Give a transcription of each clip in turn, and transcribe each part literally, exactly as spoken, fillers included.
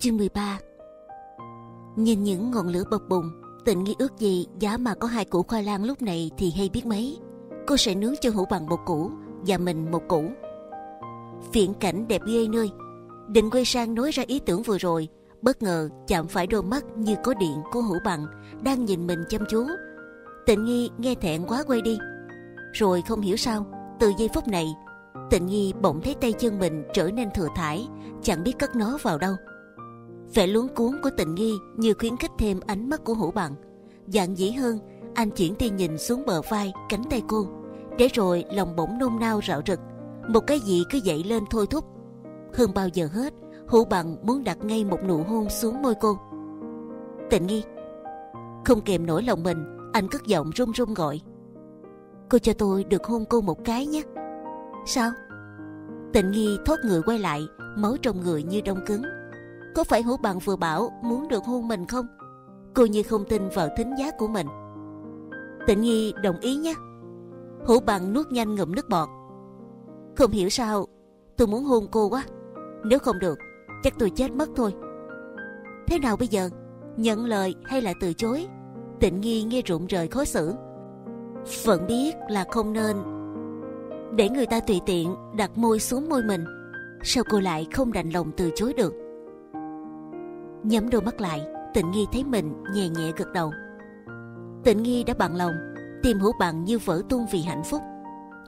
Chương mười ba. Nhìn những ngọn lửa bập bùng, Tịnh Nghi ước gì giá mà có hai củ khoai lang lúc này thì hay biết mấy. Cô sẽ nướng cho Hữu Bằng một củ và mình một củ. Viễn cảnh đẹp ghê nơi. Định quay sang nói ra ý tưởng vừa rồi, bất ngờ chạm phải đôi mắt như có điện của Hữu Bằng đang nhìn mình chăm chú. Tịnh Nghi nghe thẹn quá quay đi. Rồi không hiểu sao, từ giây phút này, Tịnh Nghi bỗng thấy tay chân mình trở nên thừa thải, chẳng biết cất nó vào đâu. Vẻ luống cuốn của Tịnh Nghi như khuyến khích thêm ánh mắt của Hữu Bằng. Dạn dĩ hơn, anh chuyển tia nhìn xuống bờ vai, cánh tay cô, để rồi lòng bỗng nôn nao rạo rực. Một cái gì cứ dậy lên thôi thúc. Hơn bao giờ hết, Hữu Bằng muốn đặt ngay một nụ hôn xuống môi cô. Tịnh Nghi. Không kìm nổi lòng mình, anh cất giọng run run gọi. Cô cho tôi được hôn cô một cái nhé. Sao? Tịnh Nghi thót người quay lại, máu trong người như đông cứng. Có phải Hữu Bằng vừa bảo muốn được hôn mình không? Cô như không tin vào thính giác của mình. Tịnh Nghi đồng ý nhé. Hữu Bằng nuốt nhanh ngụm nước bọt. Không hiểu sao, tôi muốn hôn cô quá. Nếu không được, chắc tôi chết mất thôi. Thế nào bây giờ? Nhận lời hay là từ chối? Tịnh Nghi nghe rụng rời khó xử. Vẫn biết là không nên để người ta tùy tiện đặt môi xuống môi mình. Sao cô lại không đành lòng từ chối được? Nhắm đôi mắt lại, Tịnh Nghi thấy mình nhẹ nhẹ gật đầu. Tịnh Nghi đã bằng lòng. Tim Hữu Bằng như vỡ tung vì hạnh phúc.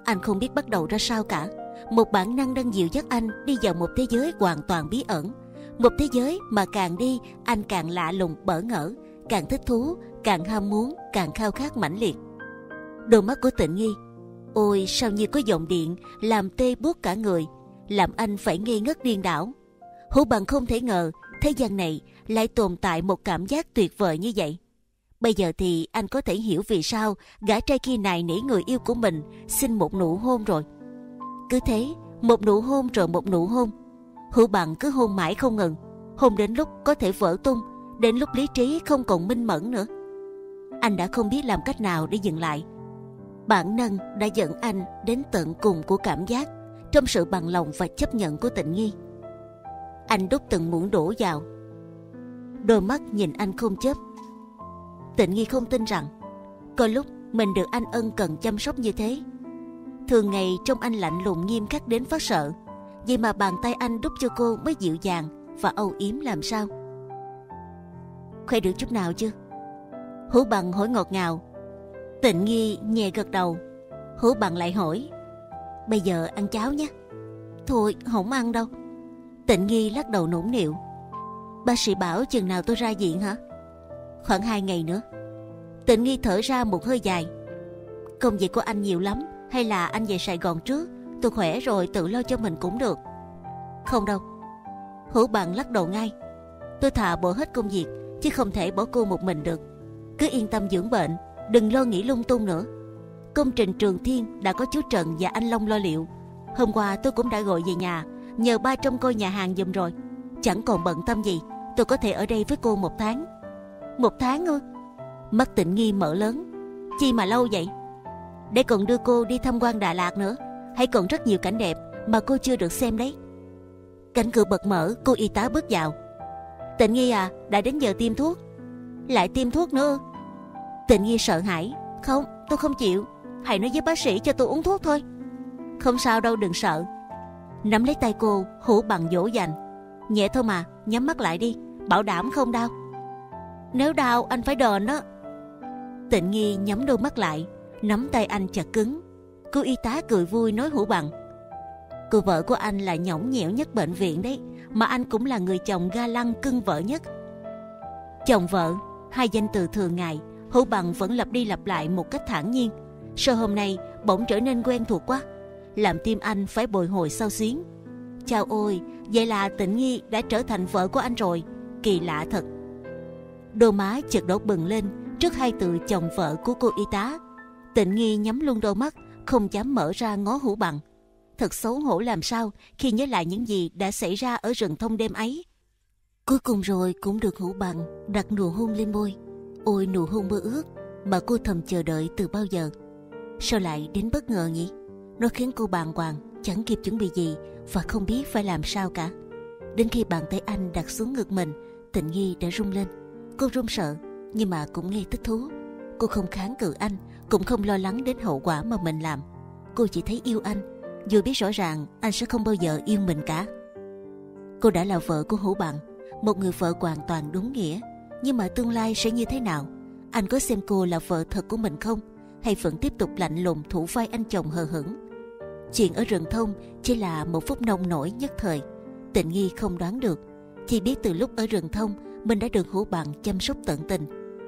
Anh không biết bắt đầu ra sao cả. Một bản năng đang dìu dắt anh đi vào một thế giới hoàn toàn bí ẩn. Một thế giới mà càng đi, anh càng lạ lùng bỡ ngỡ, càng thích thú, càng ham muốn, càng khao khát mãnh liệt. Đôi mắt của Tịnh Nghi, ôi sao như có dòng điện, làm tê buốt cả người, làm anh phải ngây ngất điên đảo. Hữu Bằng không thể ngờ thế gian này lại tồn tại một cảm giác tuyệt vời như vậy. Bây giờ thì anh có thể hiểu vì sao gã trai kia này nể người yêu của mình xin một nụ hôn rồi. Cứ thế, một nụ hôn rồi một nụ hôn. Hữu Bằng cứ hôn mãi không ngừng, hôn đến lúc có thể vỡ tung, đến lúc lý trí không còn minh mẫn nữa. Anh đã không biết làm cách nào để dừng lại. Bản năng đã dẫn anh đến tận cùng của cảm giác, trong sự bằng lòng và chấp nhận của Tịnh Nghi. Anh đút từng muỗng đổ vào. Đôi mắt nhìn anh không chớp. Tịnh Nghi không tin rằng có lúc mình được anh ân cần chăm sóc như thế. Thường ngày trong anh lạnh lùng nghiêm khắc đến phát sợ, vậy mà bàn tay anh đút cho cô mới dịu dàng và âu yếm làm sao. Khỏe được chút nào chưa? Hữu Bằng hỏi ngọt ngào. Tịnh Nghi nhẹ gật đầu. Hữu Bằng lại hỏi. Bây giờ ăn cháo nhé. Thôi không ăn đâu. Tịnh Nghi lắc đầu nũng nịu. Bác sĩ bảo chừng nào tôi ra viện hả? Khoảng hai ngày nữa. Tịnh Nghi thở ra một hơi dài. Công việc của anh nhiều lắm. Hay là anh về Sài Gòn trước, tôi khỏe rồi tự lo cho mình cũng được. Không đâu. Hữu Bằng lắc đầu ngay. Tôi thà bỏ hết công việc, chứ không thể bỏ cô một mình được. Cứ yên tâm dưỡng bệnh, đừng lo nghĩ lung tung nữa. Công trình Trường Thiên đã có chú Trần và anh Long lo liệu. Hôm qua tôi cũng đã gọi về nhà, nhờ ba trông coi nhà hàng giùm rồi. Chẳng còn bận tâm gì, tôi có thể ở đây với cô một tháng. Một tháng ư? Mắt Tịnh Nghi mở lớn. Chi mà lâu vậy? Để còn đưa cô đi tham quan Đà Lạt nữa. Hãy còn rất nhiều cảnh đẹp mà cô chưa được xem đấy. Cánh cửa bật mở, cô y tá bước vào. Tịnh Nghi à, đã đến giờ tiêm thuốc. Lại tiêm thuốc nữa? Tịnh Nghi sợ hãi. Không, tôi không chịu. Hãy nói với bác sĩ cho tôi uống thuốc thôi. Không sao đâu, đừng sợ. Nắm lấy tay cô, Hữu Bằng dỗ dành. Nhẹ thôi mà, nhắm mắt lại đi. Bảo đảm không đau. Nếu đau anh phải đền đó. Tịnh Nghi nhắm đôi mắt lại, nắm tay anh chặt cứng. Cô y tá cười vui nói Hữu Bằng. Cô vợ của anh là nhõng nhẽo nhất bệnh viện đấy, mà anh cũng là người chồng ga lăng cưng vợ nhất. Chồng vợ, hai danh từ thường ngày Hữu Bằng vẫn lặp đi lặp lại một cách thản nhiên. Sau hôm nay bỗng trở nên quen thuộc quá, làm tim anh phải bồi hồi xao xuyến. Chao ôi, vậy là Tịnh Nghi đã trở thành vợ của anh rồi. Kỳ lạ thật. Đôi má chợt đỏ bừng lên trước hai từ chồng vợ của cô y tá. Tịnh Nghi nhắm luôn đôi mắt, không dám mở ra ngó Hữu Bằng. Thật xấu hổ làm sao khi nhớ lại những gì đã xảy ra ở rừng thông đêm ấy. Cuối cùng rồi cũng được Hữu Bằng đặt nụ hôn lên môi. Ôi nụ hôn mơ ước mà cô thầm chờ đợi từ bao giờ. Sao lại đến bất ngờ nhỉ? Nó khiến cô bàng hoàng, chẳng kịp chuẩn bị gì và không biết phải làm sao cả. Đến khi bàn tay anh đặt xuống ngực mình, Tịnh Nghi đã rung lên. Cô run sợ nhưng mà cũng ngay thích thú. Cô không kháng cự anh, cũng không lo lắng đến hậu quả mà mình làm. Cô chỉ thấy yêu anh, dù biết rõ ràng anh sẽ không bao giờ yêu mình cả. Cô đã là vợ của Hữu Bằng, một người vợ hoàn toàn đúng nghĩa. Nhưng mà tương lai sẽ như thế nào? Anh có xem cô là vợ thật của mình không? Hay vẫn tiếp tục lạnh lùng thủ vai anh chồng hờ hững? Chuyện ở rừng thông chỉ là một phút nông nổi nhất thời. Tịnh Nghi không đoán được. Chỉ biết từ lúc ở rừng thông, mình đã được Hữu Bằng chăm sóc tận tình,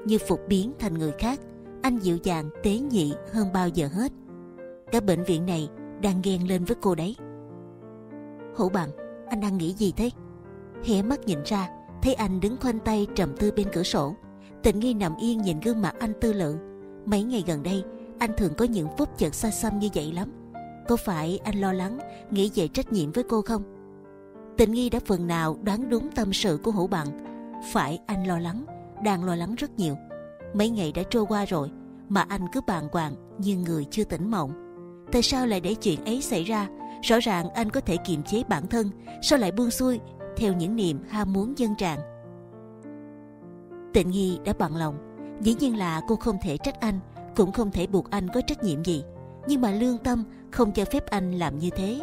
như phục biến thành người khác. Anh dịu dàng, tế nhị hơn bao giờ hết. Cả bệnh viện này đang ghen lên với cô đấy. Hữu Bằng, anh đang nghĩ gì thế? Hé mắt nhìn ra, thấy anh đứng khoanh tay trầm tư bên cửa sổ. Tịnh Nghi nằm yên nhìn gương mặt anh tư lự. Mấy ngày gần đây, anh thường có những phút chợt xa xăm như vậy lắm. Có phải anh lo lắng, nghĩ về trách nhiệm với cô không? Tịnh Nghi đã phần nào đoán đúng tâm sự của Hữu Bằng. Phải anh lo lắng, đang lo lắng rất nhiều. Mấy ngày đã trôi qua rồi, mà anh cứ bàng hoàng như người chưa tỉnh mộng. Tại sao lại để chuyện ấy xảy ra? Rõ ràng anh có thể kiềm chế bản thân, sao lại buông xuôi theo những niềm ham muốn dâng tràn? Tịnh Nghi đã bằng lòng. Dĩ nhiên là cô không thể trách anh, cũng không thể buộc anh có trách nhiệm gì. Nhưng mà lương tâm không cho phép anh làm như thế.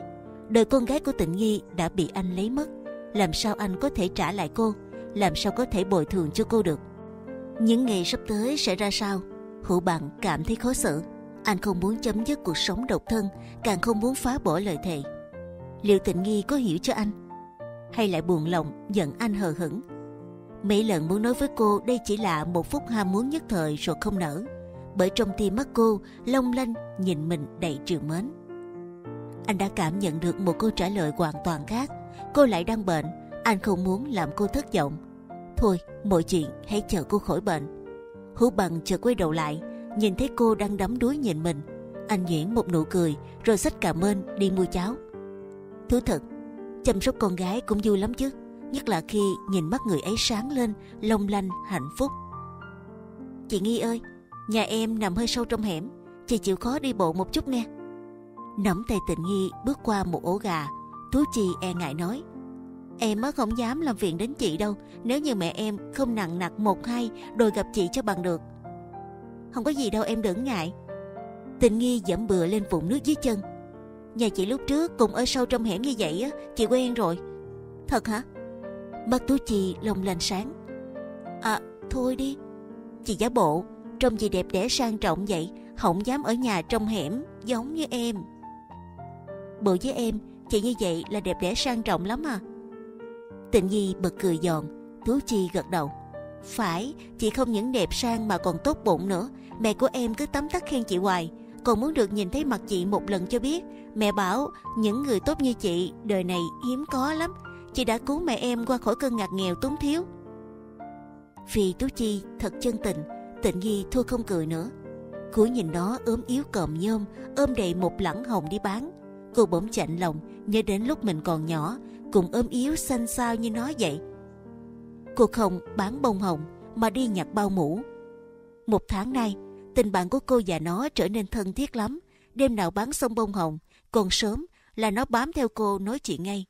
Đời con gái của Tịnh Nghi đã bị anh lấy mất, làm sao anh có thể trả lại cô? Làm sao có thể bồi thường cho cô được? Những ngày sắp tới sẽ ra sao? Hữu Bằng cảm thấy khó xử. Anh không muốn chấm dứt cuộc sống độc thân, càng không muốn phá bỏ lời thề. Liệu Tịnh Nghi có hiểu cho anh? Hay lại buồn lòng, giận anh hờ hững? Mấy lần muốn nói với cô đây chỉ là một phút ham muốn nhất thời rồi không nở, bởi trong tim mắt cô long lanh nhìn mình đầy trìu mến. Anh đã cảm nhận được một câu trả lời hoàn toàn khác. Cô lại đang bệnh, anh không muốn làm cô thất vọng. Thôi, mọi chuyện hãy chờ cô khỏi bệnh. Hữu Bằng chợt quay đầu lại, nhìn thấy cô đang đắm đuối nhìn mình. Anh nhoẻn một nụ cười rồi xách cà mên đi mua cháo. Thú thật, chăm sóc con gái cũng vui lắm chứ, nhất là khi nhìn mắt người ấy sáng lên long lanh hạnh phúc. Chị Nghi ơi, nhà em nằm hơi sâu trong hẻm, chị chịu khó đi bộ một chút nghe. Nắm tay Tịnh Nghi bước qua một ổ gà, Tú Chi e ngại nói: Em á không dám làm phiền đến chị đâu, nếu như mẹ em không nặng nặc một hai đòi gặp chị cho bằng được. Không có gì đâu em đừng ngại. Tịnh Nghi dẫm bừa lên vụn nước dưới chân. Nhà chị lúc trước cũng ở sâu trong hẻm như vậy á, chị quen rồi. Thật hả? Mắt Tú Chi long lanh sáng. À, thôi đi. Chị giả bộ, trông chị đẹp đẽ sang trọng vậy, không dám ở nhà trong hẻm giống như em. Bộ với em, chị như vậy là đẹp đẽ sang trọng lắm à? Tịnh Nghi bật cười giòn. Tú Chi gật đầu. Phải, chị không những đẹp sang mà còn tốt bụng nữa. Mẹ của em cứ tấm tắc khen chị hoài, còn muốn được nhìn thấy mặt chị một lần cho biết. Mẹ bảo những người tốt như chị đời này hiếm có lắm. Chị đã cứu mẹ em qua khỏi cơn ngặt nghèo túng thiếu. Vì Tú Chi thật chân tình, Tịnh Nghi thôi không cười nữa. Cúi nhìn nó ốm yếu còm nhôm, ôm đầy một lẵng hồng đi bán. Cô bỗng chạnh lòng nhớ đến lúc mình còn nhỏ, cùng ôm yếu xanh xao như nó vậy. Cô không bán bông hồng mà đi nhặt bao mũ. Một tháng nay, tình bạn của cô và nó trở nên thân thiết lắm. Đêm nào bán xong bông hồng, còn sớm là nó bám theo cô nói chuyện ngay.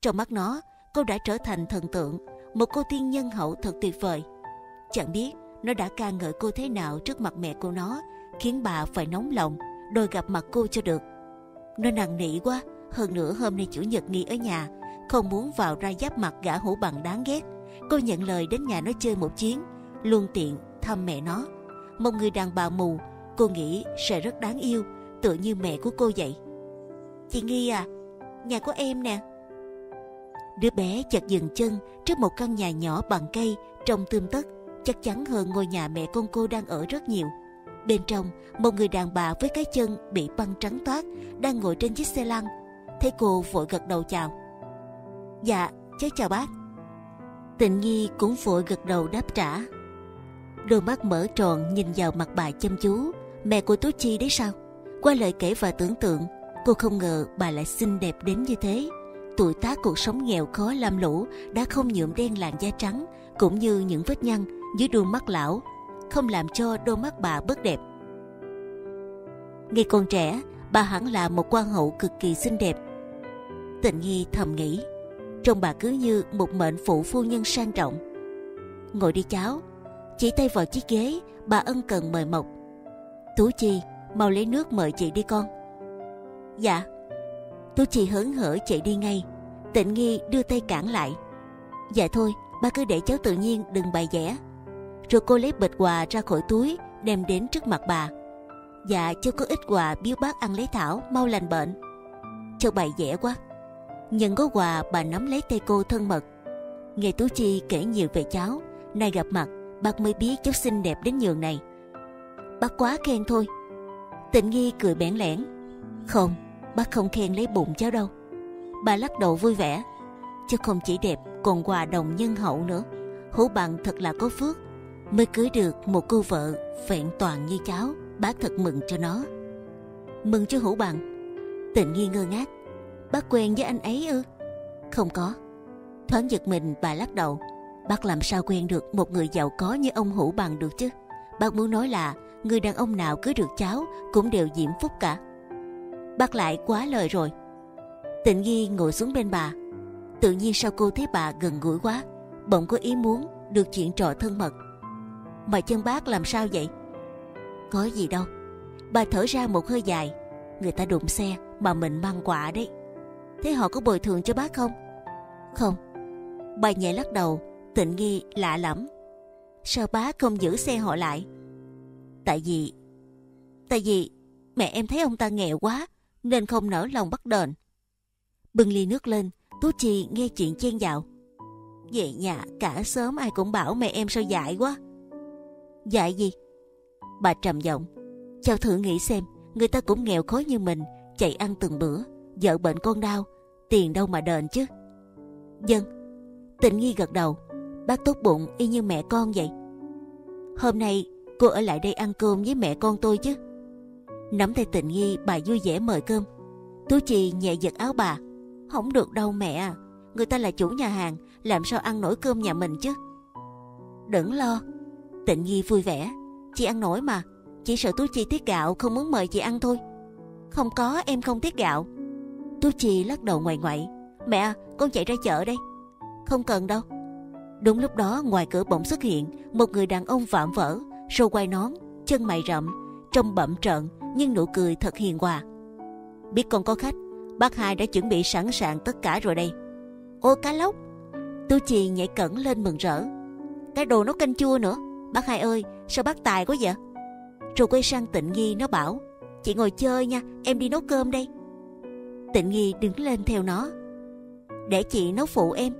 Trong mắt nó, cô đã trở thành thần tượng, một cô tiên nhân hậu thật tuyệt vời. Chẳng biết nó đã ca ngợi cô thế nào trước mặt mẹ cô nó, khiến bà phải nóng lòng, đòi gặp mặt cô cho được. Nó năn nỉ quá, hơn nữa hôm nay Chủ nhật nghỉ ở nhà, không muốn vào ra giáp mặt gã Hữu Bằng đáng ghét. Cô nhận lời đến nhà nó chơi một chuyến, luôn tiện thăm mẹ nó. Một người đàn bà mù, cô nghĩ sẽ rất đáng yêu, tựa như mẹ của cô vậy. Chị Nghi à, nhà của em nè. Đứa bé chợt dừng chân trước một căn nhà nhỏ bằng cây, trông tươm tất, chắc chắn hơn ngôi nhà mẹ con cô đang ở rất nhiều. Bên trong, một người đàn bà với cái chân bị băng trắng toát đang ngồi trên chiếc xe lăn. Thấy cô vội gật đầu chào. Dạ, cháu chào bác. Tịnh Nghi cũng vội gật đầu đáp trả. Đôi mắt mở tròn nhìn vào mặt bà chăm chú. Mẹ của Tú Chi đấy sao? Qua lời kể và tưởng tượng, cô không ngờ bà lại xinh đẹp đến như thế. Tuổi tác cuộc sống nghèo khó lam lũ đã không nhuộm đen làn da trắng, cũng như những vết nhăn dưới đuôi mắt lão, không làm cho đôi mắt bà bớt đẹp. Ngày còn trẻ, bà hẳn là một quan hậu cực kỳ xinh đẹp. Tịnh Nghi thầm nghĩ. trông bà cứ như một mệnh phụ phu nhân sang trọng. "Ngồi đi cháu." Chỉ tay vào chiếc ghế, bà ân cần mời Mộc. "Tú Chi, mau lấy nước mời chị đi con." "Dạ." Tú Chi hớn hở chạy đi ngay. Tịnh Nghi đưa tay cản lại. "Dạ thôi, ba cứ để cháu tự nhiên, đừng bày vẽ." Rồi cô lấy bịch quà ra khỏi túi, đem đến trước mặt bà. "Dạ, cháu có ít quà biếu bác ăn lấy thảo, mau lành bệnh." "Cháu bày vẽ quá." Nhận gói quà, bà nắm lấy tay cô thân mật. Nghe Tú Chi kể nhiều về cháu, nay gặp mặt, bác mới biết cháu xinh đẹp đến nhường này. "Bác quá khen thôi." Tịnh Nghi cười bẽn lẽn. "Không, bác không khen lấy bụng cháu đâu." Bà lắc đầu vui vẻ. "Cháu không chỉ đẹp, còn hòa đồng nhân hậu nữa. Hữu Bằng thật là có phước, mới cưới được một cô vợ vẹn toàn như cháu. Bác thật mừng cho nó." "Mừng cho Hữu Bằng?" Tịnh Nghi ngơ ngác. "Bác quen với anh ấy ư?" "Không có." Thoáng giật mình, bà lắc đầu. "Bác làm sao quen được một người giàu có như ông Hữu Bằng được chứ? Bác muốn nói là người đàn ông nào cưới được cháu cũng đều diễm phúc cả." "Bác lại quá lời rồi." Tịnh Nghi ngồi xuống bên bà. Tự nhiên sao cô thấy bà gần gũi quá, bỗng có ý muốn được chuyện trò thân mật. "Mà chân bác làm sao vậy?" "Có gì đâu." Bà thở ra một hơi dài. "Người ta đụng xe mà mình mang quà đấy. Thế họ có bồi thường cho bác không?" "Không." Bà nhẹ lắc đầu. Tịnh Nghi lạ lắm. "Sao bác không giữ xe họ lại?" Tại vì Tại vì mẹ em thấy ông ta nghèo quá, nên không nỡ lòng bắt đền." Bưng ly nước lên, Tú Chi nghe chuyện chen vào. "Về nhà cả xóm ai cũng bảo mẹ em sao dại quá." "Dại gì?" Bà trầm giọng. "Cháu thử nghĩ xem, người ta cũng nghèo khó như mình, chạy ăn từng bữa, vợ bệnh con đau, tiền đâu mà đền chứ?" "Vâng." Tịnh Nghi gật đầu. "Bác tốt bụng y như mẹ con vậy. Hôm nay cô ở lại đây ăn cơm với mẹ con tôi chứ." Nắm tay Tịnh Nghi, bà vui vẻ mời cơm. Tú Chi nhẹ giật áo bà. "Không được đâu mẹ, người ta là chủ nhà hàng, làm sao ăn nổi cơm nhà mình chứ?" "Đừng lo." Tịnh Nghi vui vẻ. "Chị ăn nổi mà, chỉ sợ Tú Chi tiếc gạo không muốn mời chị ăn thôi." "Không có, em không tiếc gạo." Tú Chi lắc đầu ngoại ngoại. "Mẹ, con chạy ra chợ đây." "Không cần đâu." Đúng lúc đó, ngoài cửa bỗng xuất hiện một người đàn ông vạm vỡ, râu quai nón, chân mày rậm, trông bậm trợn nhưng nụ cười thật hiền hòa. "Biết con có khách, bác hai đã chuẩn bị sẵn sàng tất cả rồi đây." "Ô cá lóc." Tú Chi nhảy cẩn lên mừng rỡ. "Cái đồ nấu canh chua nữa. Bác hai ơi, sao bác tài quá vậy?" Rồi quay sang Tịnh Nghi, nó bảo: "Chị ngồi chơi nha, em đi nấu cơm đây." Tịnh Nghi đứng lên theo nó. "Để chị nấu phụ em."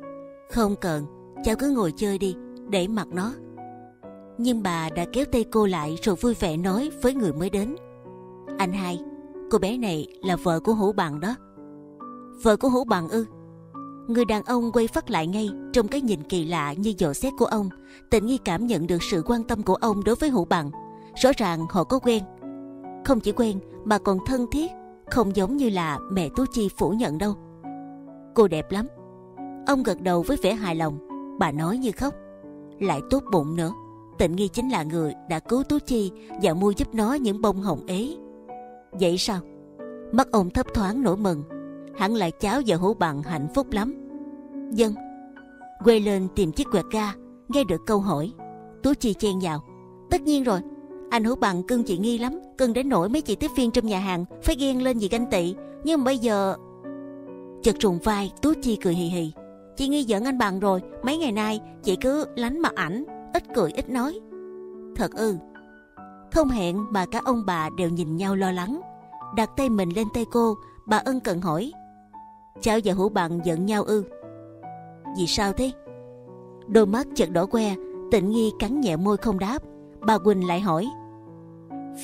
"Không cần, cháu cứ ngồi chơi đi, để mặc nó." Nhưng bà đã kéo tay cô lại rồi vui vẻ nói với người mới đến: "Anh hai, cô bé này là vợ của Hữu Bằng đó." "Vợ của Hữu Bằng ư?" Người đàn ông quay phắt lại ngay. Trong cái nhìn kỳ lạ như dò xét của ông, Tịnh Nghi cảm nhận được sự quan tâm của ông đối với Hữu Bằng. Rõ ràng họ có quen. Không chỉ quen mà còn thân thiết, không giống như là mẹ Tú Chi phủ nhận đâu. "Cô đẹp lắm." Ông gật đầu với vẻ hài lòng. Bà nói như khóc. Lại tốt bụng nữa. Tịnh Nghi chính là người đã cứu Tú Chi và mua giúp nó những bông hồng ấy. "Vậy sao?" Mắt ông thấp thoáng nỗi mừng. "Hẳn là cháu và Hữu Bằng hạnh phúc lắm." "Vâng." Quay lên tìm chiếc quẹt ga, nghe được câu hỏi, Tú Chi chen vào. "Tất nhiên rồi, anh Hữu Bằng cưng chị Nghi lắm, cưng đến nỗi mấy chị tiếp viên trong nhà hàng phải ghen lên vì ganh tị. Nhưng mà bây giờ..." Chợt trùng vai, Tú Chi cười hì hì. "Chị Nghi giận anh Bằng rồi, mấy ngày nay chị cứ lánh mặt ảnh, ít cười ít nói." "Thật ư?" Ừ. Không hẹn mà cả ông bà đều nhìn nhau lo lắng. Đặt tay mình lên tay cô, bà ân cần hỏi: "Cháu và Hữu Bằng giận nhau ư? Vì sao thế?" Đôi mắt chợt đỏ que. Tịnh Nghi cắn nhẹ môi không đáp. Bà Quỳnh lại hỏi: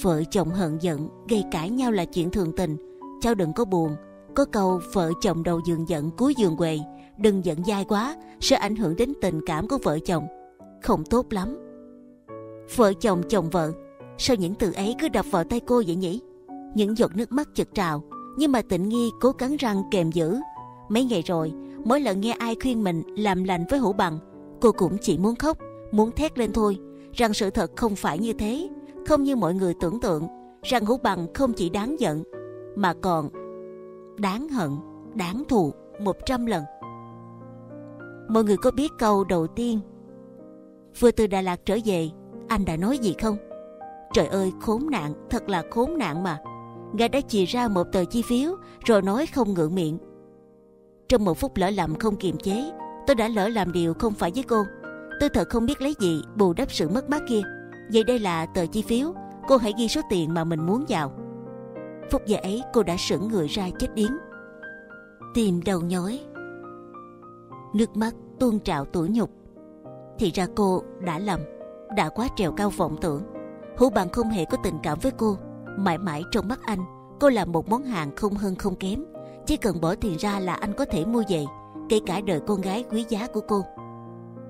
"Vợ chồng hận giận, gây cãi nhau là chuyện thường tình. Cháu đừng có buồn. Có câu vợ chồng đầu giường giận cuối giường quề. Đừng giận dai quá, sẽ ảnh hưởng đến tình cảm của vợ chồng, không tốt lắm." Vợ chồng chồng vợ, sao những từ ấy cứ đập vào tay cô vậy nhỉ? Những giọt nước mắt chực trào. Nhưng mà Tịnh Nghi cố cắn răng kềm giữ. Mấy ngày rồi, mỗi lần nghe ai khuyên mình làm lành với Hữu Bằng, cô cũng chỉ muốn khóc, muốn thét lên thôi. Rằng sự thật không phải như thế. Không như mọi người tưởng tượng. Rằng Hữu Bằng không chỉ đáng giận, mà còn đáng hận, đáng thù một trăm lần. Mọi người có biết câu đầu tiên vừa từ Đà Lạt trở về anh đã nói gì không? Trời ơi, khốn nạn, thật là khốn nạn mà. Gã đã chì ra một tờ chi phiếu rồi nói không ngượng miệng. Trong một phút lỡ lầm không kiềm chế, tôi đã lỡ làm điều không phải với cô. Tôi thật không biết lấy gì bù đắp sự mất mát kia. Vậy đây là tờ chi phiếu, cô hãy ghi số tiền mà mình muốn vào. Phút giây ấy cô đã sững người ra chết điếng. Tim đau nhói, nước mắt tuôn trào tủi nhục. Thì ra cô đã lầm, đã quá trèo cao vọng tưởng. Hữu Bằng không hề có tình cảm với cô. Mãi mãi trong mắt anh, cô là một món hàng không hơn không kém. Chỉ cần bỏ tiền ra là anh có thể mua về, kể cả đời con gái quý giá của cô.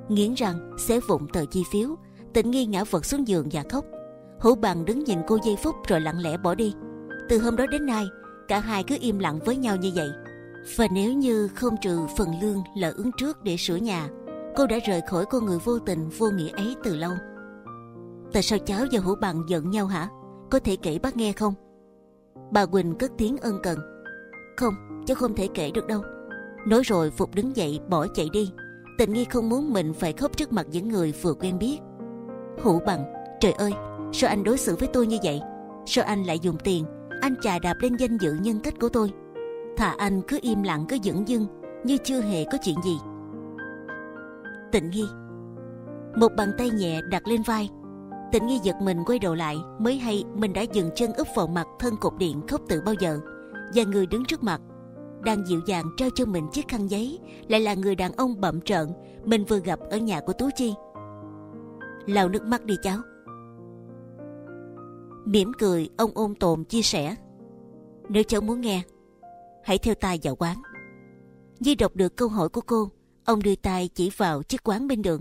Nghiến răng xé vụn tờ chi phiếu, Tịnh Nghi ngã vật xuống giường và khóc. Hữu Bằng đứng nhìn cô giây phút rồi lặng lẽ bỏ đi. Từ hôm đó đến nay, cả hai cứ im lặng với nhau như vậy. Và nếu như không trừ phần lương lỡ ứng trước để sửa nhà, cô đã rời khỏi con người vô tình vô nghĩa ấy từ lâu. Tại sao cháu và Hữu Bằng giận nhau hả? Có thể kể bác nghe không? Bà Quỳnh cất tiếng ân cần. Không, cháu không thể kể được đâu. Nói rồi Phục đứng dậy bỏ chạy đi. Tịnh Nghi không muốn mình phải khóc trước mặt những người vừa quen biết. Hữu Bằng, trời ơi, sao anh đối xử với tôi như vậy? Sao anh lại dùng tiền, anh chà đạp lên danh dự nhân cách của tôi? Thà anh cứ im lặng, cứ dửng dưng như chưa hề có chuyện gì. Tịnh Nghi. Một bàn tay nhẹ đặt lên vai. Tịnh Nghi giật mình quay đầu lại, mới hay mình đã dừng chân úp vào mặt thân cột điện khóc từ bao giờ. Và người đứng trước mặt, đang dịu dàng trao cho mình chiếc khăn giấy, lại là người đàn ông bậm trợn mình vừa gặp ở nhà của Tú Chi. Lau nước mắt đi cháu. Mỉm cười, ông ôm tồn chia sẻ. Nếu cháu muốn nghe, hãy theo tay vào quán. Như đọc được câu hỏi của cô, ông đưa tay chỉ vào chiếc quán bên đường.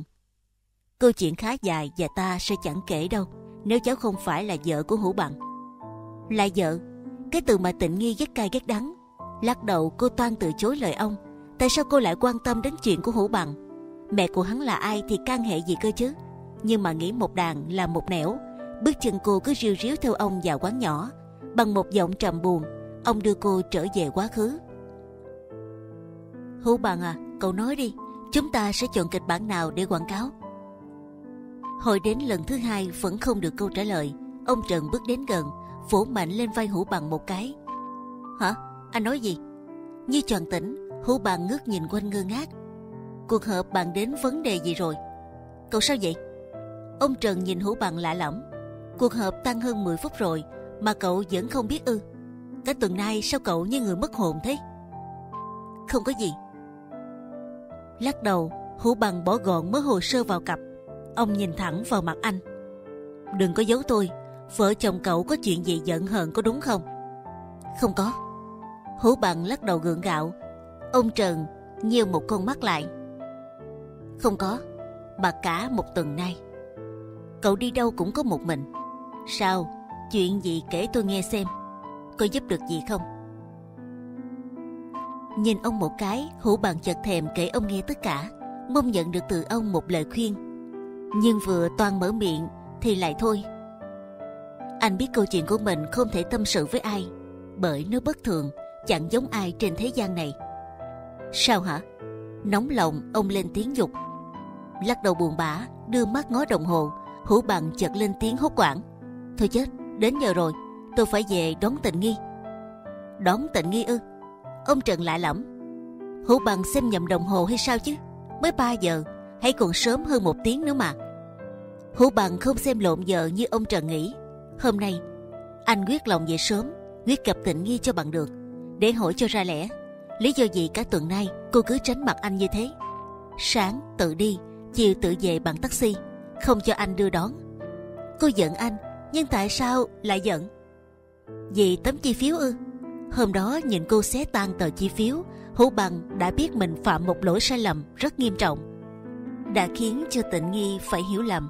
Câu chuyện khá dài và ta sẽ chẳng kể đâu, nếu cháu không phải là vợ của Hữu Bằng. Là vợ, cái từ mà Tịnh Nghi ghét cay ghét đắng. Lắc đầu cô toan từ chối lời ông. Tại sao cô lại quan tâm đến chuyện của Hữu Bằng? Mẹ của hắn là ai thì can hệ gì cơ chứ? Nhưng mà nghĩ một đàn là một nẻo, bước chân cô cứ ríu ríu theo ông vào quán nhỏ. Bằng một giọng trầm buồn, ông đưa cô trở về quá khứ. Hữu Bằng à, cậu nói đi, chúng ta sẽ chọn kịch bản nào để quảng cáo? Hồi đến lần thứ hai vẫn không được câu trả lời. Ông Trần bước đến gần, vỗ mạnh lên vai Hữu Bằng một cái. Hả? Anh nói gì? Như choàng tỉnh, Hữu Bằng ngước nhìn quanh ngơ ngác. Cuộc họp bàn đến vấn đề gì rồi? Cậu sao vậy? Ông Trần nhìn Hữu Bằng lạ lẫm. Cuộc họp tăng hơn mười phút rồi mà cậu vẫn không biết ư? Cả tuần nay sao cậu như người mất hồn thế? Không có gì. Lắc đầu, Hữu Bằng bỏ gọn mớ hồ sơ vào cặp. Ông nhìn thẳng vào mặt anh. Đừng có giấu tôi, vợ chồng cậu có chuyện gì giận hờn có đúng không? Không có. Hữu Bằng lắc đầu gượng gạo. Ông Trần nheo một con mắt lại. Không có, mà cả một tuần nay cậu đi đâu cũng có một mình. Sao? Chuyện gì kể tôi nghe xem. Có giúp được gì không? Nhìn ông một cái, Hữu Bằng chợt thèm kể ông nghe tất cả, mong nhận được từ ông một lời khuyên. Nhưng vừa toan mở miệng thì lại thôi. Anh biết câu chuyện của mình không thể tâm sự với ai, bởi nó bất thường, chẳng giống ai trên thế gian này. Sao hả? Nóng lòng, ông lên tiếng dục. Lắc đầu buồn bã, đưa mắt ngó đồng hồ, Hữu Bằng chợt lên tiếng hốt hoảng. Thôi chết, đến giờ rồi, tôi phải về đón Tịnh Nghi. Đón Tịnh Nghi ư? Ông Trần lạ lẫm. Hữu Bằng xem nhầm đồng hồ hay sao chứ? Mới ba giờ, hãy còn sớm hơn một tiếng nữa mà. Hữu Bằng không xem lộn giờ như ông Trần nghĩ. Hôm nay anh quyết lòng về sớm, quyết gặp Tịnh Nghi cho bằng được, để hỏi cho ra lẽ lý do gì cả tuần nay cô cứ tránh mặt anh như thế. Sáng tự đi, chiều tự về bằng taxi, không cho anh đưa đón. Cô giận anh, nhưng tại sao lại giận? Vì tấm chi phiếu ư? Hôm đó nhìn cô xé tan tờ chi phiếu, Hữu Bằng đã biết mình phạm một lỗi sai lầm rất nghiêm trọng, đã khiến cho Tịnh Nghi phải hiểu lầm,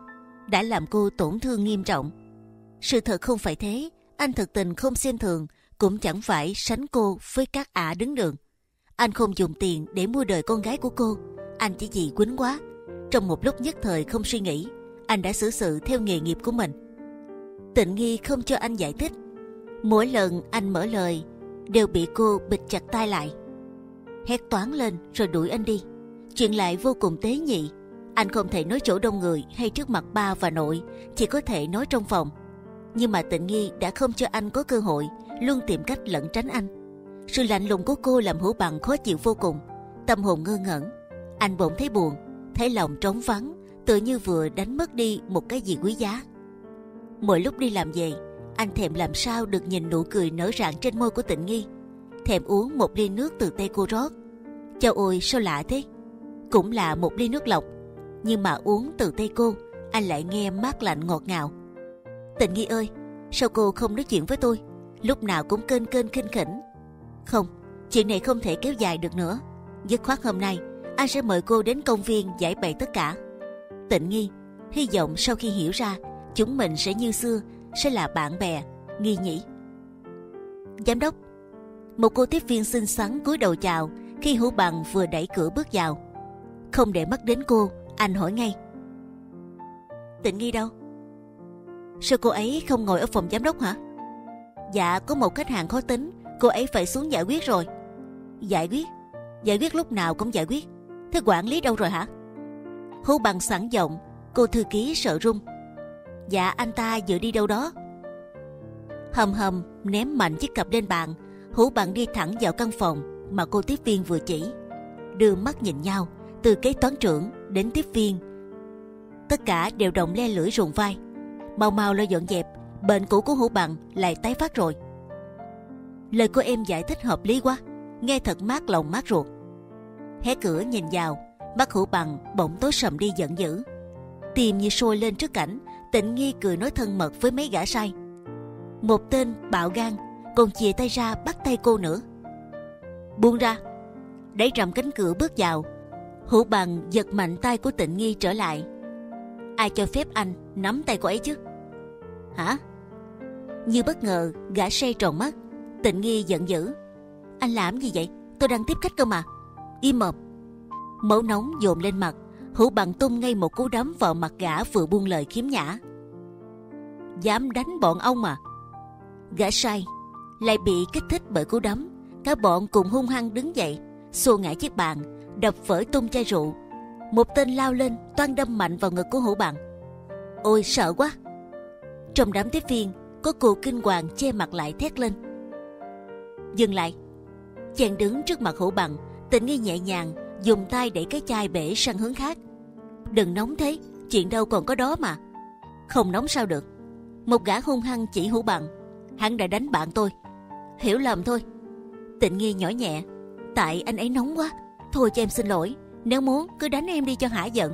đã làm cô tổn thương nghiêm trọng. Sự thật không phải thế, anh thực tình không xem thường, cũng chẳng phải sánh cô với các ả đứng đường. Anh không dùng tiền để mua đời con gái của cô, anh chỉ vì quýnh quá. Trong một lúc nhất thời không suy nghĩ, anh đã xử sự theo nghề nghiệp của mình. Tịnh Nghi không cho anh giải thích. Mỗi lần anh mở lời đều bị cô bịt chặt tai lại, hét toáng lên rồi đuổi anh đi. Chuyện lại vô cùng tế nhị. Anh không thể nói chỗ đông người hay trước mặt ba và nội, chỉ có thể nói trong phòng. Nhưng mà Tịnh Nghi đã không cho anh có cơ hội, luôn tìm cách lẩn tránh anh. Sự lạnh lùng của cô làm Hữu Bằng khó chịu vô cùng, tâm hồn ngơ ngẩn. Anh bỗng thấy buồn, thấy lòng trống vắng, tựa như vừa đánh mất đi một cái gì quý giá. Mỗi lúc đi làm về, anh thèm làm sao được nhìn nụ cười nở rạng trên môi của Tịnh Nghi, thèm uống một ly nước từ tay cô rót. Chao ôi, sao lạ thế? Cũng là một ly nước lọc, nhưng mà uống từ tay cô, anh lại nghe mát lạnh ngọt ngào. Tịnh Nghi ơi, sao cô không nói chuyện với tôi? Lúc nào cũng kênh kênh khinh khỉnh. Không, chuyện này không thể kéo dài được nữa. Dứt khoát hôm nay, anh sẽ mời cô đến công viên giải bày tất cả. Tịnh Nghi, hy vọng sau khi hiểu ra, chúng mình sẽ như xưa, sẽ là bạn bè, Nghi nhỉ? Giám đốc, một cô tiếp viên xinh xắn cúi đầu chào khi Hữu Bằng vừa đẩy cửa bước vào. Không để mắt đến cô, anh hỏi ngay. Tịnh Nghi đâu? Sao cô ấy không ngồi ở phòng giám đốc hả? Dạ, có một khách hàng khó tính, cô ấy phải xuống giải quyết rồi. Giải quyết? Giải quyết lúc nào cũng giải quyết. Thế quản lý đâu rồi hả? Hữu Bằng sẵn giọng, cô thư ký sợ run. Dạ, anh ta vừa đi đâu đó. Hầm hầm ném mạnh chiếc cặp lên bàn, Hữu Bằng đi thẳng vào căn phòng mà cô tiếp viên vừa chỉ. Đưa mắt nhìn nhau, từ kế toán trưởng đến tiếp viên, tất cả đều đồng le lưỡi rùng vai. Mau mau lo dọn dẹp, bệnh cũ của Hữu Bằng lại tái phát rồi. Lời của em giải thích hợp lý quá, nghe thật mát lòng mát ruột. Hé cửa nhìn vào, mắt Hữu Bằng bỗng tối sầm đi giận dữ. Tim như sôi lên trước cảnh Tịnh Nghi cười nói thân mật với mấy gã sai. Một tên bạo gan còn chìa tay ra bắt tay cô nữa. Buông ra. Đẩy rầm cánh cửa bước vào, Hữu Bằng giật mạnh tay của Tịnh Nghi trở lại. Ai cho phép anh nắm tay cô ấy chứ? Hả? Như bất ngờ, gã say tròn mắt. Tịnh Nghi giận dữ. Anh làm gì vậy? Tôi đang tiếp khách cơ mà. Im mồm. Máu nóng dồn lên mặt, Hữu Bằng tung ngay một cú đấm vào mặt gã vừa buông lời khiếm nhã. Dám đánh bọn ông mà. Gã sai lại bị kích thích bởi cú đấm, cả bọn cùng hung hăng đứng dậy, xô ngã chiếc bàn, đập vỡ tung chai rượu. Một tên lao lên toan đâm mạnh vào ngực của Hữu Bằng. Ôi sợ quá. Trong đám tiếp viên có cô kinh hoàng che mặt lại thét lên. Dừng lại. Chàng đứng trước mặt Hữu Bằng, Tịnh Nghi nhẹ nhàng dùng tay đẩy cái chai bể sang hướng khác. Đừng nóng thế, chuyện đâu còn có đó mà. Không nóng sao được. Một gã hung hăng chỉ Hữu Bằng. Hắn đã đánh bạn tôi. Hiểu lầm thôi. Tịnh Nghi nhỏ nhẹ. Tại anh ấy nóng quá. Thôi cho em xin lỗi. Nếu muốn cứ đánh em đi cho hả giận.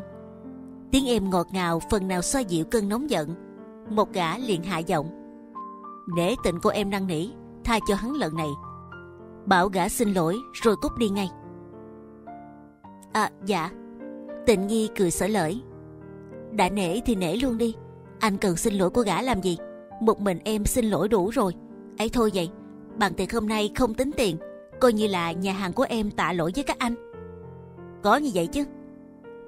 Tiếng em ngọt ngào phần nào xoa dịu cơn nóng giận. Một gã liền hạ giọng. Để tình cô em năn nỉ, tha cho hắn lần này. Bảo gã xin lỗi rồi cút đi ngay. À dạ. Tịnh Nghi cười xởi lởi. Đã nể thì nể luôn đi. Anh cần xin lỗi của gã làm gì? Một mình em xin lỗi đủ rồi. Ấy thôi vậy, bàn tiệc hôm nay không tính tiền, coi như là nhà hàng của em tạ lỗi với các anh. Có như vậy chứ.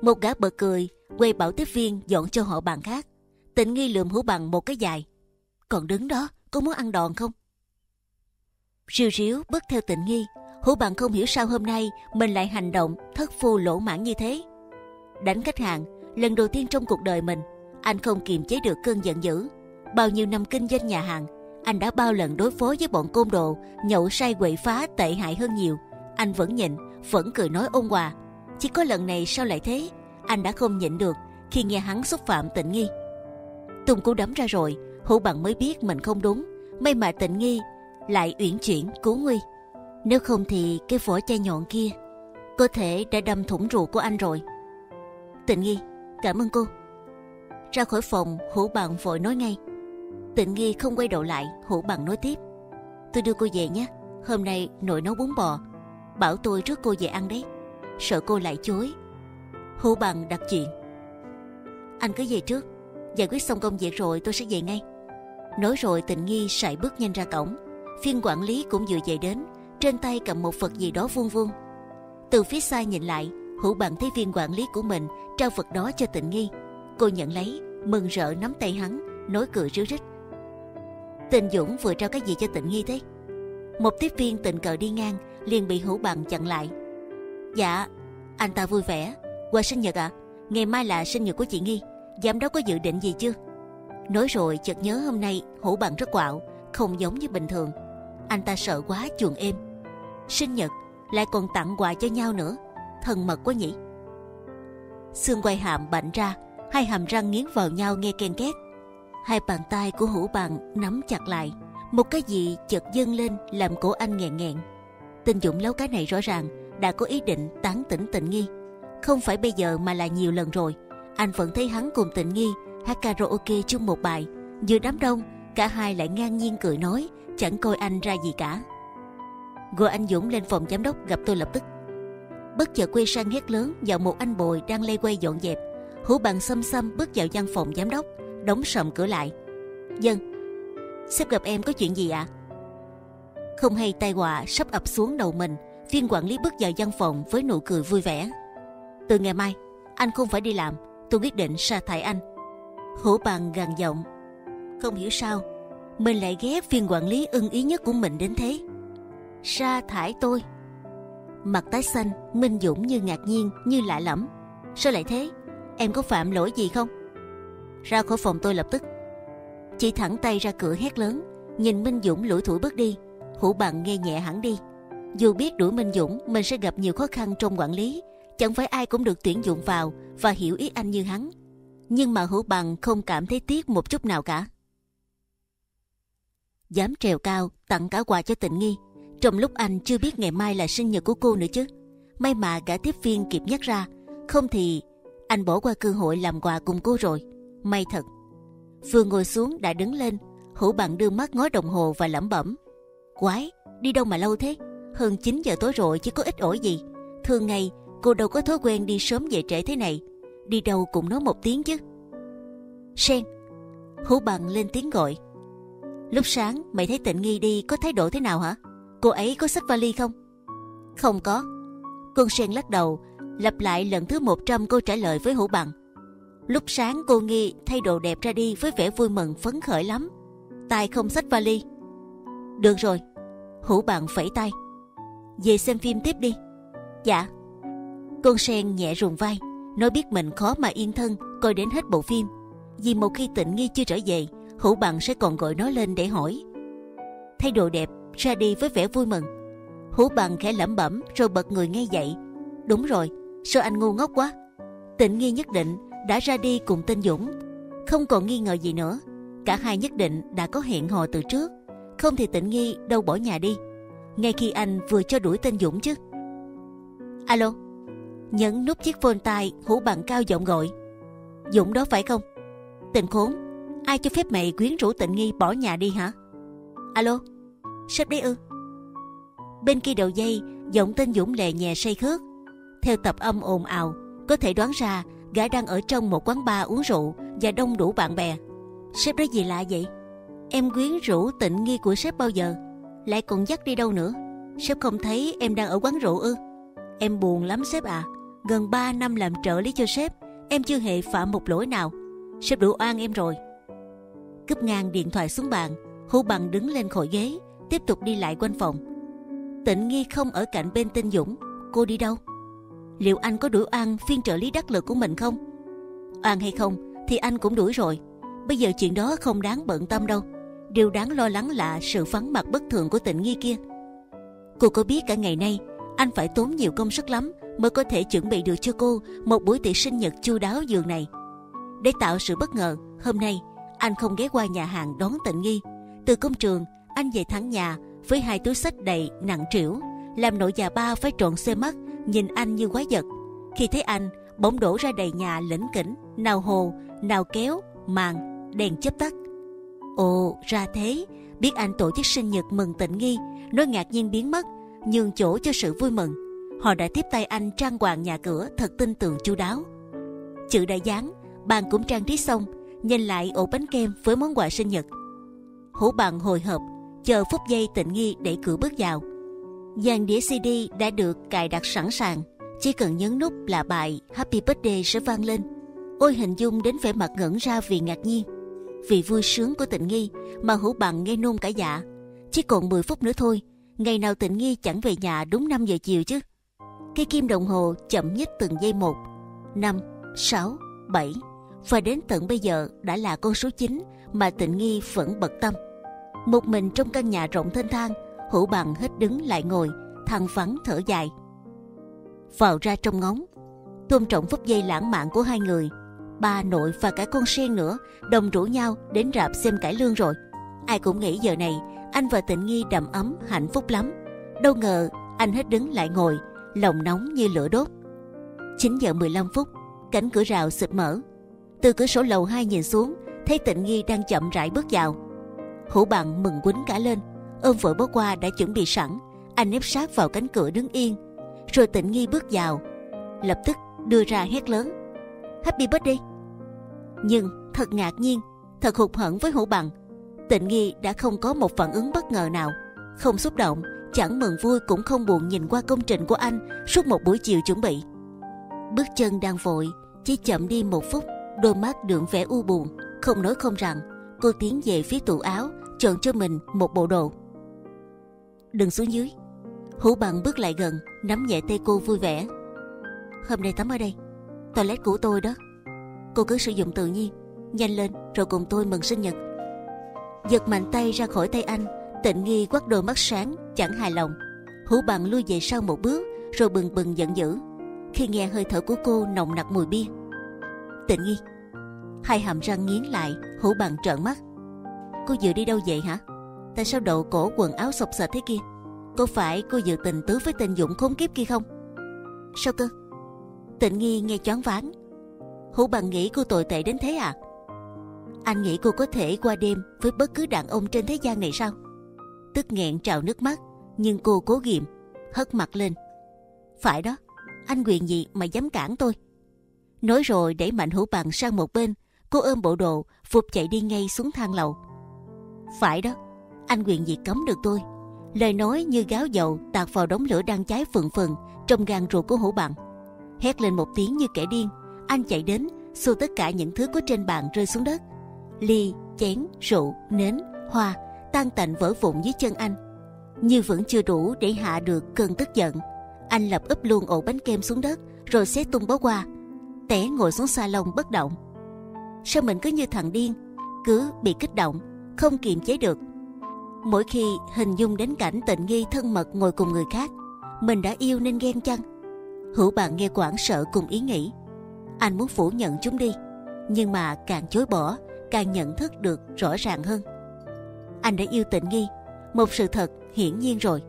Một gã bật cười, quay bảo tiếp viên dọn cho họ bàn khác. Tịnh Nghi lườm Hữu Bằng một cái dài. Còn đứng đó, có muốn ăn đòn không? Ríu ríu bước theo Tịnh Nghi, Hữu Bằng không hiểu sao hôm nay mình lại hành động thất phu lỗ mãng như thế. Đánh khách hàng, lần đầu tiên trong cuộc đời mình, anh không kiềm chế được cơn giận dữ. Bao nhiêu năm kinh doanh nhà hàng, anh đã bao lần đối phó với bọn côn đồ, nhậu say quậy phá tệ hại hơn nhiều. Anh vẫn nhịn, vẫn cười nói ôn hòa. Chỉ có lần này sao lại thế? Anh đã không nhịn được khi nghe hắn xúc phạm Tịnh Nghi. Tung cú đấm ra rồi, Hữu Bằng mới biết mình không đúng. May mà Tịnh Nghi lại uyển chuyển cứu nguy. Nếu không thì cái vỏ chai nhọn kia có thể đã đâm thủng ruột của anh rồi. Tịnh Nghi, cảm ơn cô. Ra khỏi phòng, Hữu Bằng vội nói ngay. Tịnh Nghi không quay đầu lại, Hữu Bằng nói tiếp. Tôi đưa cô về nhé, hôm nay nội nấu bún bò. Bảo tôi rước cô về ăn đấy, sợ cô lại chối. Hữu Bằng đặt chuyện. Anh cứ về trước, giải quyết xong công việc rồi tôi sẽ về ngay. Nói rồi Tịnh Nghi sải bước nhanh ra cổng. Phiên quản lý cũng vừa về đến, trên tay cầm một vật gì đó vuông vuông. Từ phía xa nhìn lại, Hữu Bằng thấy viên quản lý của mình trao vật đó cho Tịnh Nghi. Cô nhận lấy, mừng rỡ nắm tay hắn, nói cười ríu rít. Tình Dũng vừa trao cái gì cho Tịnh Nghi thế? Một tiếp viên tình cờ đi ngang liền bị Hữu Bằng chặn lại. Dạ, Anh ta vui vẻ. Qua sinh nhật ạ à? Ngày mai là sinh nhật của chị Nghi, giám đốc có dự định gì chưa? Nói rồi chợt nhớ hôm nay Hữu Bằng rất quạo, không giống như bình thường. Anh ta sợ quá chuồng êm. Sinh nhật lại còn tặng quà cho nhau nữa, thân mật quá nhỉ. Xương quai hàm bạnh ra, hai hàm răng nghiến vào nhau nghe ken két. Hai bàn tay của Hữu Bằng nắm chặt lại. Một cái gì chợt dâng lên làm cổ anh nghẹn nghẹn. Tình Dũng lấu cái này rõ ràng đã có ý định tán tỉnh Tịnh Nghi. Không phải bây giờ mà là nhiều lần rồi. Anh vẫn thấy hắn cùng Tịnh Nghi hát karaoke chung một bài. Giữa đám đông, cả hai lại ngang nhiên cười nói, chẳng coi anh ra gì cả. Gọi anh Dũng lên phòng giám đốc gặp tôi lập tức. Bất chợt Quy Sang hét lớn vào một anh bồi đang lây quay dọn dẹp. Hữu Bằng xăm xăm bước vào văn phòng giám đốc, đóng sầm cửa lại. Dân, sếp gặp em có chuyện gì ạ? À? Không hay tai họa sắp ập xuống đầu mình, viên quản lý bước vào văn phòng với nụ cười vui vẻ. Từ ngày mai, anh không phải đi làm, tôi quyết định sa thải anh. Hữu Bằng gằn giọng. Không hiểu sao, mình lại ghét viên quản lý ưng ý nhất của mình đến thế. Sa thải tôi? Mặt tái xanh, Minh Dũng như ngạc nhiên, như lạ lẫm. Sao lại thế? Em có phạm lỗi gì không? Ra khỏi phòng tôi lập tức. Chị thẳng tay ra cửa hét lớn, nhìn Minh Dũng lủi thủi bước đi. Hữu Bằng nghe nhẹ hẳn đi. Dù biết đuổi Minh Dũng mình sẽ gặp nhiều khó khăn trong quản lý, chẳng phải ai cũng được tuyển dụng vào và hiểu ý anh như hắn. Nhưng mà Hữu Bằng không cảm thấy tiếc một chút nào cả. Dám trèo cao tặng cả quà cho Tịnh Nghi, trong lúc anh chưa biết ngày mai là sinh nhật của cô nữa chứ. May mà gã tiếp viên kịp nhắc ra, không thì anh bỏ qua cơ hội làm quà cùng cô rồi. May thật. Vừa ngồi xuống đã đứng lên. Hữu Bằng đưa mắt ngó đồng hồ và lẩm bẩm. Quái, đi đâu mà lâu thế? Hơn chín giờ tối rồi chứ có ích ỏi gì. Thường ngày cô đâu có thói quen đi sớm về trễ thế này. Đi đâu cũng nói một tiếng chứ. Sen, Hữu Bằng lên tiếng gọi. Lúc sáng mày thấy Tịnh Nghi đi có thái độ thế nào hả? Cô ấy có xách vali không? Không có. Con Sen lắc đầu, lặp lại lần thứ một trăm câu trả lời với Hữu Bằng. Lúc sáng cô Nghi thay đồ đẹp ra đi với vẻ vui mừng phấn khởi lắm. Tài không xách vali. Được rồi. Hữu Bằng phẩy tay. Về xem phim tiếp đi. Dạ. Con Sen nhẹ rùng vai, nói biết mình khó mà yên thân coi đến hết bộ phim. Vì một khi Tịnh Nghi chưa trở về, Hữu Bằng sẽ còn gọi nó lên để hỏi. Thay đồ đẹp ra đi với vẻ vui mừng. Hữu Bằng khẽ lẩm bẩm rồi bật người ngay dậy. Đúng rồi, sao anh ngu ngốc quá. Tịnh Nghi nhất định đã ra đi cùng Tên Dũng. Không còn nghi ngờ gì nữa. Cả hai nhất định đã có hẹn hò từ trước. Không thì Tịnh Nghi đâu bỏ nhà đi ngay khi anh vừa cho đuổi Tên Dũng chứ. Alo. Nhấn nút chiếc phone tay, Hữu Bằng cao giọng gọi. Dũng đó phải không? Tình khốn, ai cho phép mày quyến rũ Tịnh Nghi bỏ nhà đi hả? Alo, sếp đấy ư? Bên kia đầu dây, giọng Tên Dũng lè nhè say khướt. Theo tập âm ồn ào, có thể đoán ra gã đang ở trong một quán bar uống rượu và đông đủ bạn bè. Sếp đó gì lạ vậy? Em quyến rũ Tịnh Nghi của sếp bao giờ? Lại còn dắt đi đâu nữa? Sếp không thấy em đang ở quán rượu ư? Em buồn lắm sếp à. Gần ba năm làm trợ lý cho sếp, em chưa hề phạm một lỗi nào. Sếp đủ oan em rồi. Cúp ngang điện thoại xuống bàn, Hữu Bằng đứng lên khỏi ghế, tiếp tục đi lại quanh phòng. Tịnh Nghi không ở cạnh bên Tên Dũng. Cô đi đâu? Liệu anh có đuổi oan phiên trợ lý đắc lực của mình không? Oan hay không thì anh cũng đuổi rồi. Bây giờ chuyện đó không đáng bận tâm đâu. Điều đáng lo lắng là sự vắng mặt bất thường của Tịnh Nghi kia. Cô có biết cả ngày nay anh phải tốn nhiều công sức lắm mới có thể chuẩn bị được cho cô một buổi tiệc sinh nhật chu đáo giường này. Để tạo sự bất ngờ, hôm nay anh không ghé qua nhà hàng đón Tịnh Nghi. Từ công trường anh về thẳng nhà với hai túi xách đầy nặng trĩu, làm nội già ba phải trộn xê mắt nhìn anh như quái vật. Khi thấy anh, bỗng đổ ra đầy nhà lỉnh kỉnh, nào hồ, nào kéo, màn, đèn chớp tắt. Ồ, ra thế. Biết anh tổ chức sinh nhật mừng Tịnh Nghi, nó ngạc nhiên biến mất, nhường chỗ cho sự vui mừng. Họ đã tiếp tay anh trang hoàng nhà cửa thật tinh tường chu đáo. Chữ đã dán, bàn cũng trang trí xong. Nhìn lại ổ bánh kem với món quà sinh nhật, Hữu Bằng hồi hộp chờ phút giây Tịnh Nghi đẩy cửa bước vào. Dàn đĩa xê đê đã được cài đặt sẵn sàng, chỉ cần nhấn nút là bài Happy Birthday sẽ vang lên. Ôi, hình dung đến vẻ mặt ngẩn ra vì ngạc nhiên, vì vui sướng của Tịnh Nghi mà Hữu Bằng nghe nôn cả dạ. Chỉ còn mười phút nữa thôi, ngày nào Tịnh Nghi chẳng về nhà đúng năm giờ chiều chứ. Cái kim đồng hồ chậm nhất từng giây một, năm, sáu, bảy, và đến tận bây giờ đã là con số chín mà Tịnh Nghi vẫn bận tâm. Một mình trong căn nhà rộng thênh thang, Hữu Bằng hết đứng lại ngồi, thằng vắng thở dài. Vào ra trong ngóng, tôn trọng phút giây lãng mạn của hai người. Ba nội và cả con sen nữa đồng rủ nhau đến rạp xem cải lương rồi. Ai cũng nghĩ giờ này anh và Tịnh Nghi đầm ấm hạnh phúc lắm. Đâu ngờ anh hết đứng lại ngồi, lòng nóng như lửa đốt. Chín giờ mười lăm phút, cánh cửa rào sụp mở. Từ cửa sổ lầu hai nhìn xuống, thấy Tịnh Nghi đang chậm rãi bước vào. Hữu Bằng mừng quýnh cả lên, ôm vội bó hoa đã chuẩn bị sẵn. Anh nép sát vào cánh cửa đứng yên, rồi Tịnh Nghi bước vào, lập tức đưa ra hét lớn: Happy birthday! Nhưng thật ngạc nhiên, thật hụt hẫng với Hữu Bằng, Tịnh Nghi đã không có một phản ứng bất ngờ nào. Không xúc động, chẳng mừng vui cũng không buồn, nhìn qua công trình của anh suốt một buổi chiều chuẩn bị. Bước chân đang vội, chỉ chậm đi một phút, đôi mắt đượm vẻ u buồn, không nói không rằng. Cô tiến về phía tủ áo, chọn cho mình một bộ đồ. Đừng xuống dưới. Hữu Bằng bước lại gần, nắm nhẹ tay cô vui vẻ. Hôm nay tắm ở đây, toilet của tôi đó. Cô cứ sử dụng tự nhiên, nhanh lên rồi cùng tôi mừng sinh nhật. Giật mạnh tay ra khỏi tay anh, Tịnh Nghi quắc đôi mắt sáng, chẳng hài lòng. Hữu Bằng lui về sau một bước, rồi bừng bừng giận dữ khi nghe hơi thở của cô nồng nặc mùi bia. Tịnh Nghi, hai hàm răng nghiến lại, Hữu Bằng trợn mắt. Cô vừa đi đâu vậy hả? Tại sao độ cổ quần áo sộc sệt thế kia? Có phải cô dự tình tứ với Tình Dũng khốn kiếp kia không? Sao cơ? Tịnh Nghi nghe choáng váng. Hữu Bằng nghĩ cô tồi tệ đến thế à? Anh nghĩ cô có thể qua đêm với bất cứ đàn ông trên thế gian này sao? Tức nghẹn trào nước mắt, nhưng cô cố ghìm, hất mặt lên. Phải đó, anh quyền gì mà dám cản tôi? Nói rồi đẩy mạnh Hữu Bằng sang một bên. Cô ôm bộ đồ, vụt chạy đi ngay xuống thang lầu. Phải đó, anh quyền gì cấm được tôi? Lời nói như gáo dầu tạt vào đống lửa đang cháy phừng phừng trong gan ruột của Hữu Bằng. Hét lên một tiếng như kẻ điên, anh chạy đến, xô tất cả những thứ có trên bàn rơi xuống đất. Ly, chén, rượu, nến, hoa tan tành vỡ vụn dưới chân anh. Nhưng vẫn chưa đủ để hạ được cơn tức giận, anh lập úp luôn ổ bánh kem xuống đất, rồi xé tung bó hoa, té ngồi xuống salon bất động. Sao mình cứ như thằng điên, cứ bị kích động, không kiềm chế được. Mỗi khi hình dung đến cảnh Tịnh Nghi thân mật ngồi cùng người khác, mình đã yêu nên ghen chăng? Hữu Bằng nghe hoảng sợ cùng ý nghĩ. Anh muốn phủ nhận chúng đi, nhưng mà càng chối bỏ, càng nhận thức được rõ ràng hơn. Anh đã yêu Tịnh Nghi, một sự thật hiển nhiên rồi.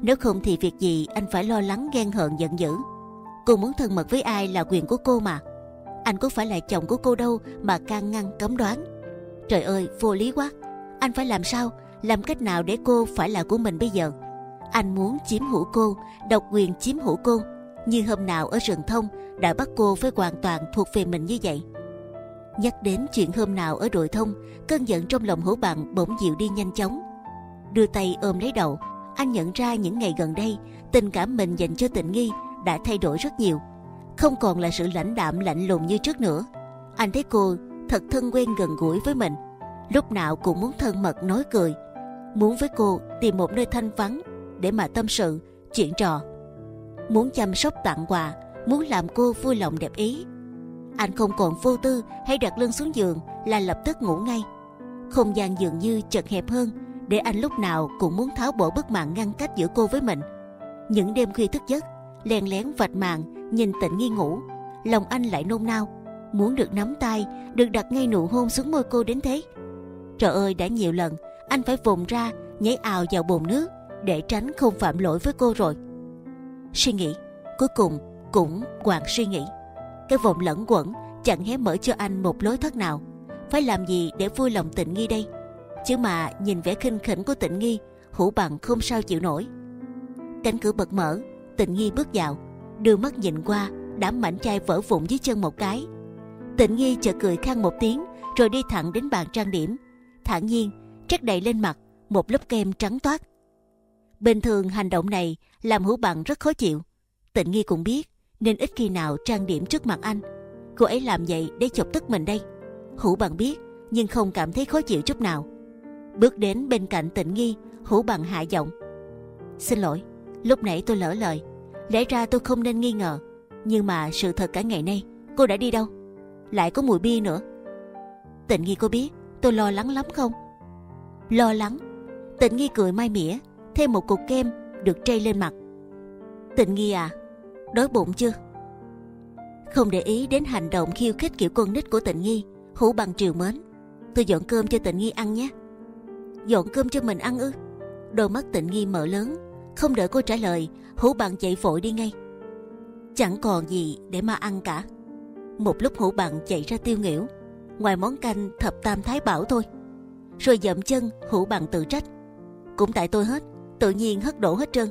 Nếu không thì việc gì anh phải lo lắng ghen hờn giận dữ. Cô muốn thân mật với ai là quyền của cô mà. Anh có phải là chồng của cô đâu mà can ngăn cấm đoán. Trời ơi, vô lý quá. Anh phải làm sao, làm cách nào để cô phải là của mình bây giờ? Anh muốn chiếm hữu cô, độc quyền chiếm hữu cô, như hôm nào ở rừng thông đã bắt cô phải hoàn toàn thuộc về mình như vậy. Nhắc đến chuyện hôm nào ở đồi thông, cơn giận trong lòng Hữu Bằng bỗng dịu đi nhanh chóng. Đưa tay ôm lấy đầu, anh nhận ra những ngày gần đây, tình cảm mình dành cho Tịnh Nghi đã thay đổi rất nhiều. Không còn là sự lãnh đạm lạnh lùng như trước nữa. Anh thấy cô thật thân quen gần gũi với mình, lúc nào cũng muốn thân mật nói cười, muốn với cô tìm một nơi thanh vắng để mà tâm sự, chuyện trò, muốn chăm sóc tặng quà, muốn làm cô vui lòng đẹp ý. Anh không còn vô tư hay đặt lưng xuống giường là lập tức ngủ ngay. Không gian dường như chật hẹp hơn, để anh lúc nào cũng muốn tháo bỏ bức màn ngăn cách giữa cô với mình. Những đêm khuya thức giấc, lén lén vạch màn nhìn Tịnh Nghi ngủ, lòng anh lại nôn nao, muốn được nắm tay, được đặt ngay nụ hôn xuống môi cô đến thế. Trời ơi, đã nhiều lần anh phải vùng ra, nhảy ào vào bồn nước để tránh không phạm lỗi với cô rồi. Suy nghĩ, cuối cùng cũng quặn suy nghĩ. Cái vòng lẩn quẩn chẳng hé mở cho anh một lối thoát nào. Phải làm gì để vui lòng Tịnh Nghi đây? Chứ mà nhìn vẻ khinh khỉnh của Tịnh Nghi, Hữu Bằng không sao chịu nổi. Cánh cửa bật mở, Tịnh Nghi bước vào, đưa mắt nhìn qua, đám mảnh chai vỡ vụn dưới chân một cái. Tịnh Nghi chợt cười khang một tiếng, rồi đi thẳng đến bàn trang điểm, thản nhiên trét đầy lên mặt một lớp kem trắng toát. Bình thường hành động này làm Hữu Bằng rất khó chịu. Tịnh Nghi cũng biết, nên ít khi nào trang điểm trước mặt anh. Cô ấy làm vậy để chọc tức mình đây. Hữu Bằng biết, nhưng không cảm thấy khó chịu chút nào. Bước đến bên cạnh Tịnh Nghi, Hữu Bằng hạ giọng: Xin lỗi, lúc nãy tôi lỡ lời. Lẽ ra tôi không nên nghi ngờ, nhưng mà sự thật cả ngày nay cô đã đi đâu? Lại có mùi bia nữa. Tịnh Nghi có biết tôi lo lắng lắm không? Lo lắng? Tịnh Nghi cười mai mỉa, thêm một cục kem được trây lên mặt. Tịnh Nghi à, đói bụng chưa? Không để ý đến hành động khiêu khích kiểu con nít của Tịnh Nghi, Hữu Bằng trìu mến. Tôi dọn cơm cho Tịnh Nghi ăn nhé. Dọn cơm cho mình ăn ư? Đôi mắt Tịnh Nghi mở lớn. Không đợi cô trả lời, Hữu Bằng chạy vội đi ngay. Chẳng còn gì để mà ăn cả. Một lúc Hữu Bằng chạy ra tiêu nghỉu, ngoài món canh thập tam thái bảo thôi. Rồi dậm chân, Hữu Bằng tự trách. Cũng tại tôi hết, tự nhiên hất đổ hết trơn.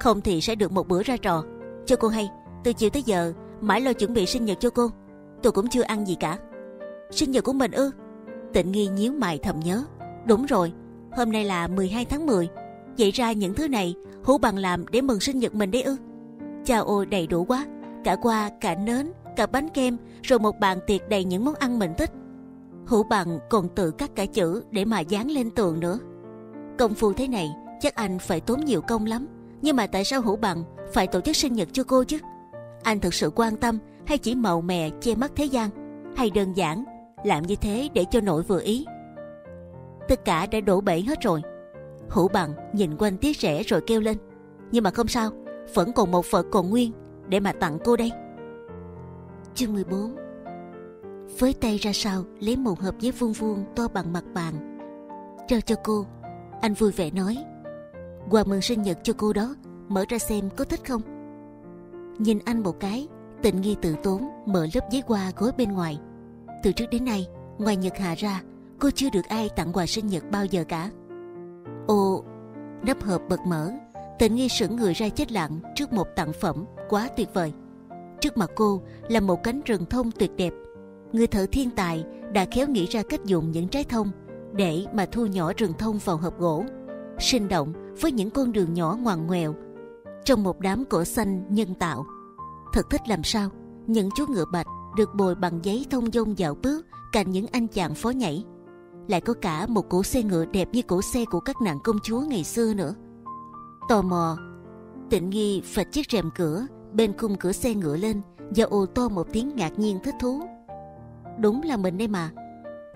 Không thì sẽ được một bữa ra trò. Cho cô hay, từ chiều tới giờ mãi lo chuẩn bị sinh nhật cho cô, tôi cũng chưa ăn gì cả. Sinh nhật của mình ư? Tịnh Nghi nhíu mày thầm nhớ. Đúng rồi, hôm nay là mười hai tháng mười. Vậy ra những thứ này Hữu Bằng làm để mừng sinh nhật mình đấy ư? Chà ôi, đầy đủ quá. Cả hoa, cả nến, cả bánh kem, rồi một bàn tiệc đầy những món ăn mình thích. Hữu Bằng còn tự cắt cả chữ để mà dán lên tường nữa. Công phu thế này chắc anh phải tốn nhiều công lắm. Nhưng mà tại sao Hữu Bằng phải tổ chức sinh nhật cho cô chứ? Anh thực sự quan tâm hay chỉ màu mè che mắt thế gian? Hay đơn giản làm như thế để cho nội vừa ý? Tất cả đã đổ bể hết rồi. Hữu Bằng nhìn quanh tiếc rẻ rồi kêu lên. Nhưng mà không sao, vẫn còn một Phật còn nguyên để mà tặng cô đây. Chương mười bốn. Với tay ra sau lấy một hộp giấy vuông vuông to bằng mặt bàn, trao cho cô. Anh vui vẻ nói, quà mừng sinh nhật cho cô đó, mở ra xem có thích không. Nhìn anh một cái, Tịnh Nghi tự tốn mở lớp giấy qua gối bên ngoài. Từ trước đến nay, ngoài Nhật Hà ra, cô chưa được ai tặng quà sinh nhật bao giờ cả. Ồ, nắp hộp bật mở, Tịnh Nghi sững người ra chết lặng trước một tặng phẩm quá tuyệt vời. Trước mặt cô là một cánh rừng thông tuyệt đẹp. Người thợ thiên tài đã khéo nghĩ ra cách dùng những trái thông để mà thu nhỏ rừng thông vào hộp gỗ, sinh động với những con đường nhỏ ngoằn ngoèo trong một đám cỏ xanh nhân tạo. Thật thích làm sao, những chú ngựa bạch được bồi bằng giấy thông dong dạo bước cạnh những anh chàng phó nhảy. Lại có cả một cỗ xe ngựa đẹp như cỗ xe của các nàng công chúa ngày xưa nữa. Tò mò, Tịnh Nghi phạch chiếc rèm cửa bên khung cửa xe ngựa lên và ồ to một tiếng ngạc nhiên thích thú. Đúng là mình đây mà.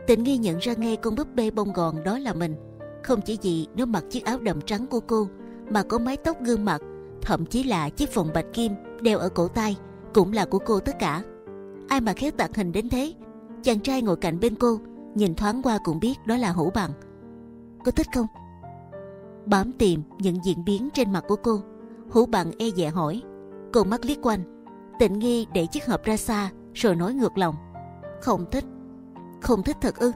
Tịnh Nghi nhận ra ngay con búp bê bông gòn đó là mình. Không chỉ vì nó mặc chiếc áo đầm trắng của cô, mà có mái tóc gương mặt, thậm chí là chiếc vòng bạch kim đeo ở cổ tay cũng là của cô tất cả. Ai mà khéo tạc hình đến thế? Chàng trai ngồi cạnh bên cô nhìn thoáng qua cũng biết đó là Hữu Bằng. Có thích không? Bám tìm những diễn biến trên mặt của cô, Hữu Bằng e dè hỏi. Cô mắt liếc quanh, Tịnh Nghi đẩy chiếc hộp ra xa rồi nói ngược lòng. Không thích. Không thích thật ư?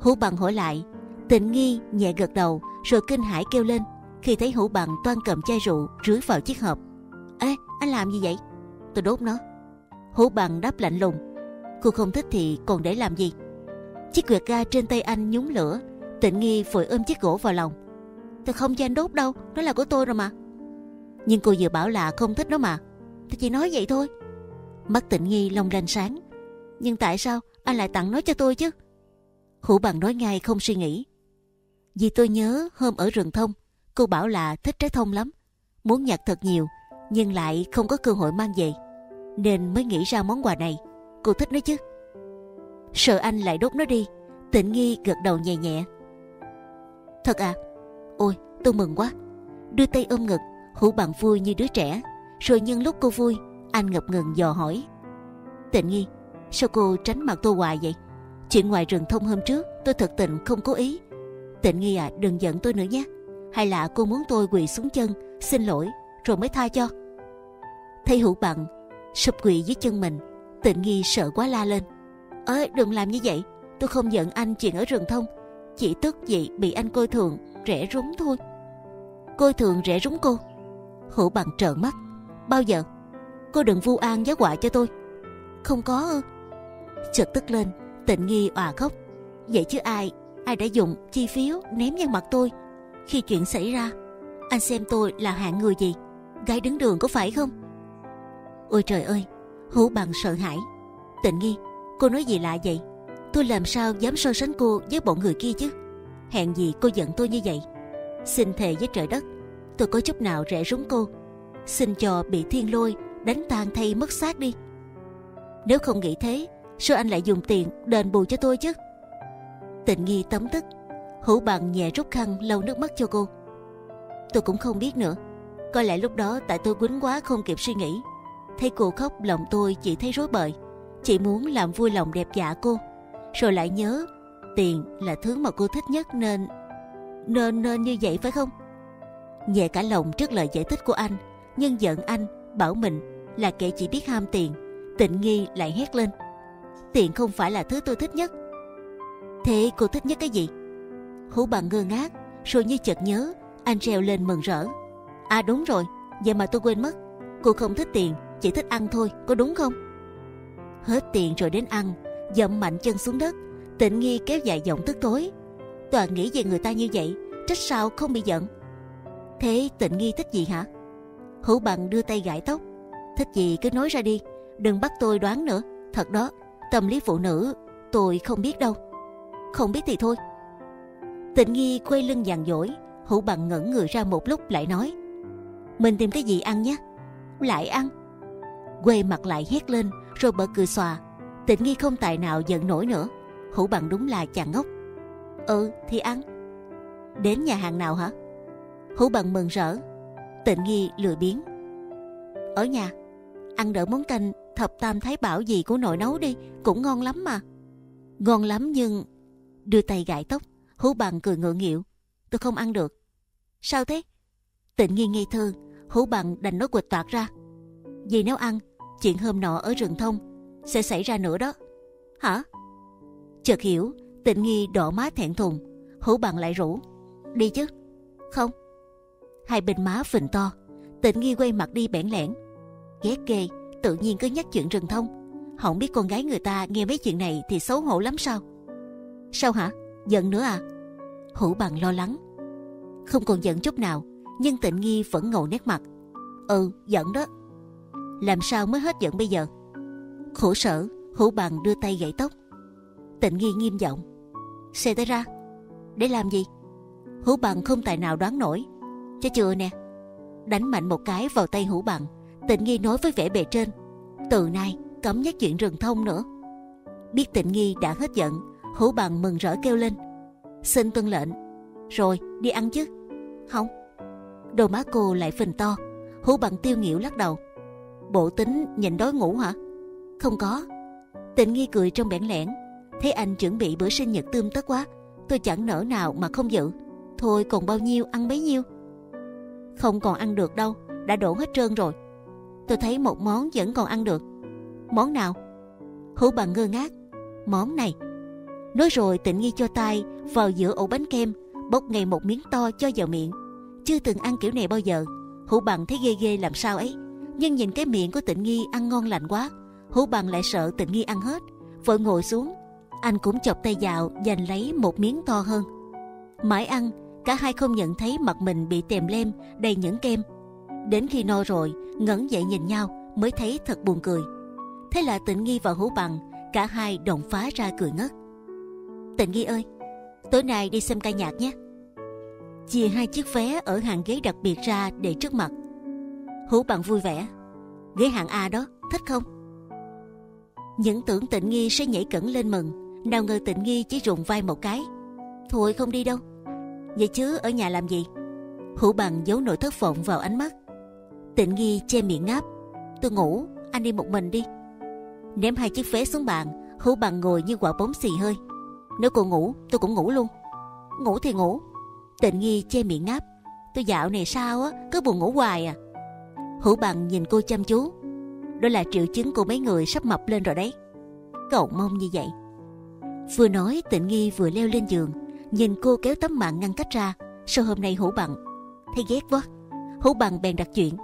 Hữu Bằng hỏi lại. Tịnh Nghi nhẹ gật đầu rồi kinh hãi kêu lên khi thấy Hữu Bằng toan cầm chai rượu rưới vào chiếc hộp. Ê, anh làm gì vậy? Tôi đốt nó. Hữu Bằng đáp lạnh lùng. Cô không thích thì còn để làm gì? Chiếc quẹt ga trên tay anh nhúng lửa. Tịnh Nghi vội ôm chiếc gỗ vào lòng. Tôi không cho anh đốt đâu, nó là của tôi rồi mà. Nhưng cô vừa bảo là không thích nó mà. Tôi chỉ nói vậy thôi. Mắt Tịnh Nghi long lanh sáng. Nhưng tại sao anh lại tặng nó cho tôi chứ? Hữu Bằng nói ngay không suy nghĩ. Vì tôi nhớ hôm ở rừng thông, cô bảo là thích trái thông lắm, muốn nhặt thật nhiều, nhưng lại không có cơ hội mang về, nên mới nghĩ ra món quà này. Cô thích nó chứ? Sợ anh lại đốt nó đi, Tịnh Nghi gật đầu nhẹ nhẹ. Thật à? Ôi, tôi mừng quá. Đưa tay ôm ngực, Hữu Bằng vui như đứa trẻ. Rồi nhân lúc cô vui, anh ngập ngừng dò hỏi. Tịnh Nghi, sao cô tránh mặt tôi hoài vậy? Chuyện ngoài rừng thông hôm trước tôi thật tình không cố ý. Tịnh Nghi à, đừng giận tôi nữa nhé. Hay là cô muốn tôi quỳ xuống chân xin lỗi rồi mới tha cho? Thấy Hữu Bằng sụp quỳ dưới chân mình, Tịnh Nghi sợ quá la lên. Ơi, đừng làm như vậy. Tôi không giận anh chuyện ở rừng thông, chỉ tức vậy bị anh coi thường rẻ rúng thôi. Coi thường rẻ rúng cô? Hữu Bằng trợn mắt. Bao giờ? Cô đừng vu oan giá họa cho tôi. Không có ư? Chợt tức lên, Tịnh Nghi òa khóc. Vậy chứ ai ai đã dùng chi phiếu ném vào mặt tôi khi chuyện xảy ra? Anh xem tôi là hạng người gì? Gái đứng đường có phải không? Ôi trời ơi, Hữu Bằng sợ hãi. Tịnh Nghi, cô nói gì lạ vậy? Tôi làm sao dám so sánh cô với bọn người kia chứ? Hèn gì cô giận tôi như vậy. Xin thề với trời đất, tôi có chút nào rẻ rúng cô. xin cho bị thiên lôi đánh tan thay mất xác đi. Nếu không nghĩ thế, sao anh lại dùng tiền đền bù cho tôi chứ? Tịnh Nghi tấm tức. Hữu Bằng nhẹ rút khăn lau nước mắt cho cô. Tôi cũng không biết nữa. Có lẽ lúc đó tại tôi quýnh quá không kịp suy nghĩ. Thấy cô khóc, lòng tôi chỉ thấy rối bời. Chỉ muốn làm vui lòng đẹp dạ cô, rồi lại nhớ tiền là thứ mà cô thích nhất, nên Nên nên như vậy phải không? Nhẹ cả lòng trước lời giải thích của anh, nhưng giận anh bảo mình là kẻ chỉ biết ham tiền. Tịnh Nghi lại hét lên. Tiền không phải là thứ tôi thích nhất. Thế cô thích nhất cái gì? Hữu Bằng ngơ ngác, rồi như chợt nhớ, anh reo lên mừng rỡ. À đúng rồi, vậy mà tôi quên mất. Cô không thích tiền, chỉ thích ăn thôi, có đúng không? Hết tiền rồi đến ăn, dậm mạnh chân xuống đất. Tịnh Nghi kéo dài giọng tức tối. Toàn nghĩ về người ta như vậy, trách sao không bị giận. Thế Tịnh Nghi thích gì hả? Hữu Bằng đưa tay gãi tóc. Thích gì cứ nói ra đi, đừng bắt tôi đoán nữa. Thật đó, tâm lý phụ nữ tôi không biết đâu. Không biết thì thôi. Tịnh Nghi quay lưng nhàn dỗi. Hữu Bằng ngẩn người ra một lúc lại nói. Mình tìm cái gì ăn nhé. Lại ăn. Quay mặt lại hét lên rồi bật cười xòa. Tịnh Nghi không tài nào giận nổi nữa. Hữu Bằng đúng là chàng ngốc. Ừ thì ăn. Đến nhà hàng nào hả? Hữu Bằng mừng rỡ. Tịnh Nghi lười biếng. Ở nhà. Ăn đỡ món canh thập tam thái bảo gì của nội nấu đi, cũng ngon lắm mà. Ngon lắm nhưng... Đưa tay gãi tóc. Hữu Bằng cười ngượng nghịu. Tôi không ăn được. Sao thế? Tịnh Nghi ngây thơ. Hữu Bằng đành nói quịch toạc ra. Vì nếu ăn, chuyện hôm nọ ở rừng thông sẽ xảy ra nữa đó. Hả? Chợt hiểu, Tịnh Nghi đỏ má thẹn thùng. Hữu Bằng lại rủ. Đi chứ? Không. Hai bên má phình to. Tịnh Nghi quay mặt đi bẽn lẽn. Ghét ghê, tự nhiên cứ nhắc chuyện rừng thông. Không biết con gái người ta nghe mấy chuyện này thì xấu hổ lắm sao? Sao hả? Giận nữa à? Hữu Bằng lo lắng. Không còn giận chút nào, nhưng Tịnh Nghi vẫn ngầu nét mặt. Ừ, giận đó. Làm sao mới hết giận bây giờ? Khổ sở, Hữu Bằng đưa tay gậy tóc. Tịnh Nghi nghiêm giọng. Xê tới ra. Để làm gì? Hữu Bằng không tài nào đoán nổi. Chứ chưa nè. Đánh mạnh một cái vào tay Hữu Bằng. Tịnh Nghi nói với vẻ bề trên. Từ nay cấm nhắc chuyện rừng thông nữa. Biết Tịnh Nghi đã hết giận, Hữu Bằng mừng rỡ kêu lên. Xin tuân lệnh. Rồi đi ăn chứ? Không. Đầu má cô lại phình to. Hữu Bằng tiêu nghĩu lắc đầu. Bộ tính nhịn đói ngủ hả? Không có. Tịnh Nghi cười trong bẽn lẽn. Thấy anh chuẩn bị bữa sinh nhật tươm tất quá, tôi chẳng nỡ nào mà không dự. Thôi còn bao nhiêu ăn bấy nhiêu. Không còn ăn được đâu, đã đổ hết trơn rồi. Tôi thấy một món vẫn còn ăn được. Món nào? Hữu Bằng ngơ ngác. Món này. Nói rồi Tịnh Nghi cho tay vào giữa ổ bánh kem, bốc ngay một miếng to cho vào miệng. Chưa từng ăn kiểu này bao giờ. Hữu Bằng thấy ghê ghê làm sao ấy. Nhưng nhìn cái miệng của Tịnh Nghi ăn ngon lành quá, Hữu Bằng lại sợ Tịnh Nghi ăn hết, vội ngồi xuống. Anh cũng chọc tay vào giành lấy một miếng to hơn. Mãi ăn, cả hai không nhận thấy mặt mình bị tèm lem đầy những kem. Đến khi no rồi, ngẩng dậy nhìn nhau mới thấy thật buồn cười. Thế là Tịnh Nghi và Hữu Bằng, cả hai đồng phá ra cười ngất. Tịnh Nghi ơi, tối nay đi xem ca nhạc nhé. Chia hai chiếc vé ở hàng ghế đặc biệt ra để trước mặt. Hữu Bằng vui vẻ. Ghế hạng A đó, thích không? Những tưởng Tịnh Nghi sẽ nhảy cẩn lên mừng, nào ngờ Tịnh Nghi chỉ rụng vai một cái. Thôi không đi đâu. Vậy chứ ở nhà làm gì? Hữu Bằng giấu nỗi thất vọng vào ánh mắt. Tịnh Nghi che miệng ngáp. Tôi ngủ, anh đi một mình đi. Ném hai chiếc vé xuống bàn. Hữu Bằng ngồi như quả bóng xì hơi. Nếu cô ngủ, tôi cũng ngủ luôn. Ngủ thì ngủ. Tịnh Nghi che miệng ngáp. Tôi dạo này sao á, cứ buồn ngủ hoài à. Hữu Bằng nhìn cô chăm chú. Đó là triệu chứng của mấy người sắp mập lên rồi đấy. Cậu mong như vậy. Vừa nói Tịnh Nghi vừa leo lên giường. Nhìn cô kéo tấm màn ngăn cách ra. Sao hôm nay Hữu Bằng thấy ghét quá. Hữu Bằng bèn đặt chuyện.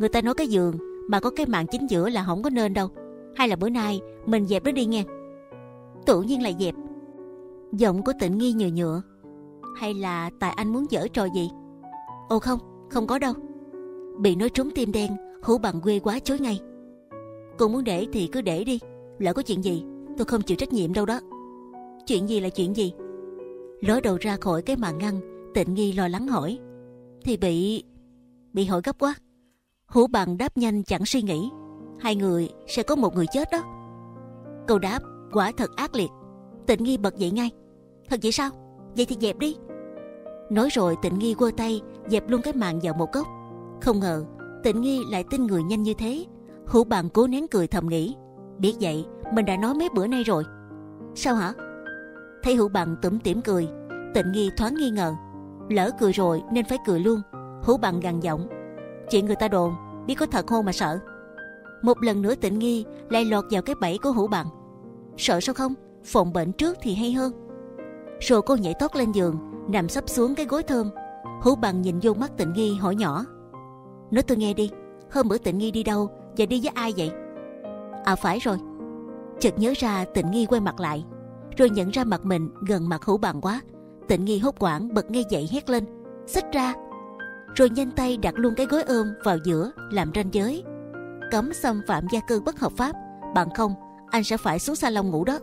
Người ta nói cái giường mà có cái màn chính giữa là không có nên đâu. Hay là bữa nay mình dẹp nó đi nghe. Tự nhiên là dẹp. Giọng của Tịnh Nghi nhựa nhựa. Hay là tại anh muốn giở trò gì? Ồ không, không có đâu. Bị nói trúng tim đen, Hữu Bằng quê quá chối ngay. Cô muốn để thì cứ để đi. Lỡ có chuyện gì, tôi không chịu trách nhiệm đâu đó. Chuyện gì là chuyện gì? Ló đầu ra khỏi cái màn ngăn, Tịnh Nghi lo lắng hỏi. Thì bị... bị hỏi gấp quá. Hữu Bằng đáp nhanh chẳng suy nghĩ. Hai người sẽ có một người chết đó. Câu đáp quả thật ác liệt. Tịnh Nghi bật dậy ngay. Thật vậy sao? Vậy thì dẹp đi. Nói rồi Tịnh Nghi quơ tay dẹp luôn cái mạng vào một góc. Không ngờ Tịnh Nghi lại tin người nhanh như thế. Hữu Bằng cố nén cười thầm nghĩ, biết vậy mình đã nói mấy bữa nay rồi. Sao hả? Thấy Hữu Bằng tủm tỉm cười, Tịnh Nghi thoáng nghi ngờ. Lỡ cười rồi nên phải cười luôn. Hữu Bằng gằn giọng, chuyện người ta đồn, biết có thật không mà sợ. Một lần nữa Tịnh Nghi lại lọt vào cái bẫy của Hữu Bằng. Sợ sao không? Phòng bệnh trước thì hay hơn. Rồi cô nhảy tót lên giường, nằm sấp xuống cái gối thơm. Hữu Bằng nhìn vô mắt Tịnh Nghi hỏi nhỏ, nói tôi nghe đi, hôm bữa Tịnh Nghi đi đâu và đi với ai vậy? À phải rồi. Chợt nhớ ra Tịnh Nghi quay mặt lại, rồi nhận ra mặt mình gần mặt Hữu Bằng quá. Tịnh Nghi hốt hoảng bật ngay dậy hét lên, xích ra. Rồi nhanh tay đặt luôn cái gối ôm vào giữa làm ranh giới. Cấm xâm phạm gia cư bất hợp pháp, bằng không anh sẽ phải xuống salon ngủ đó.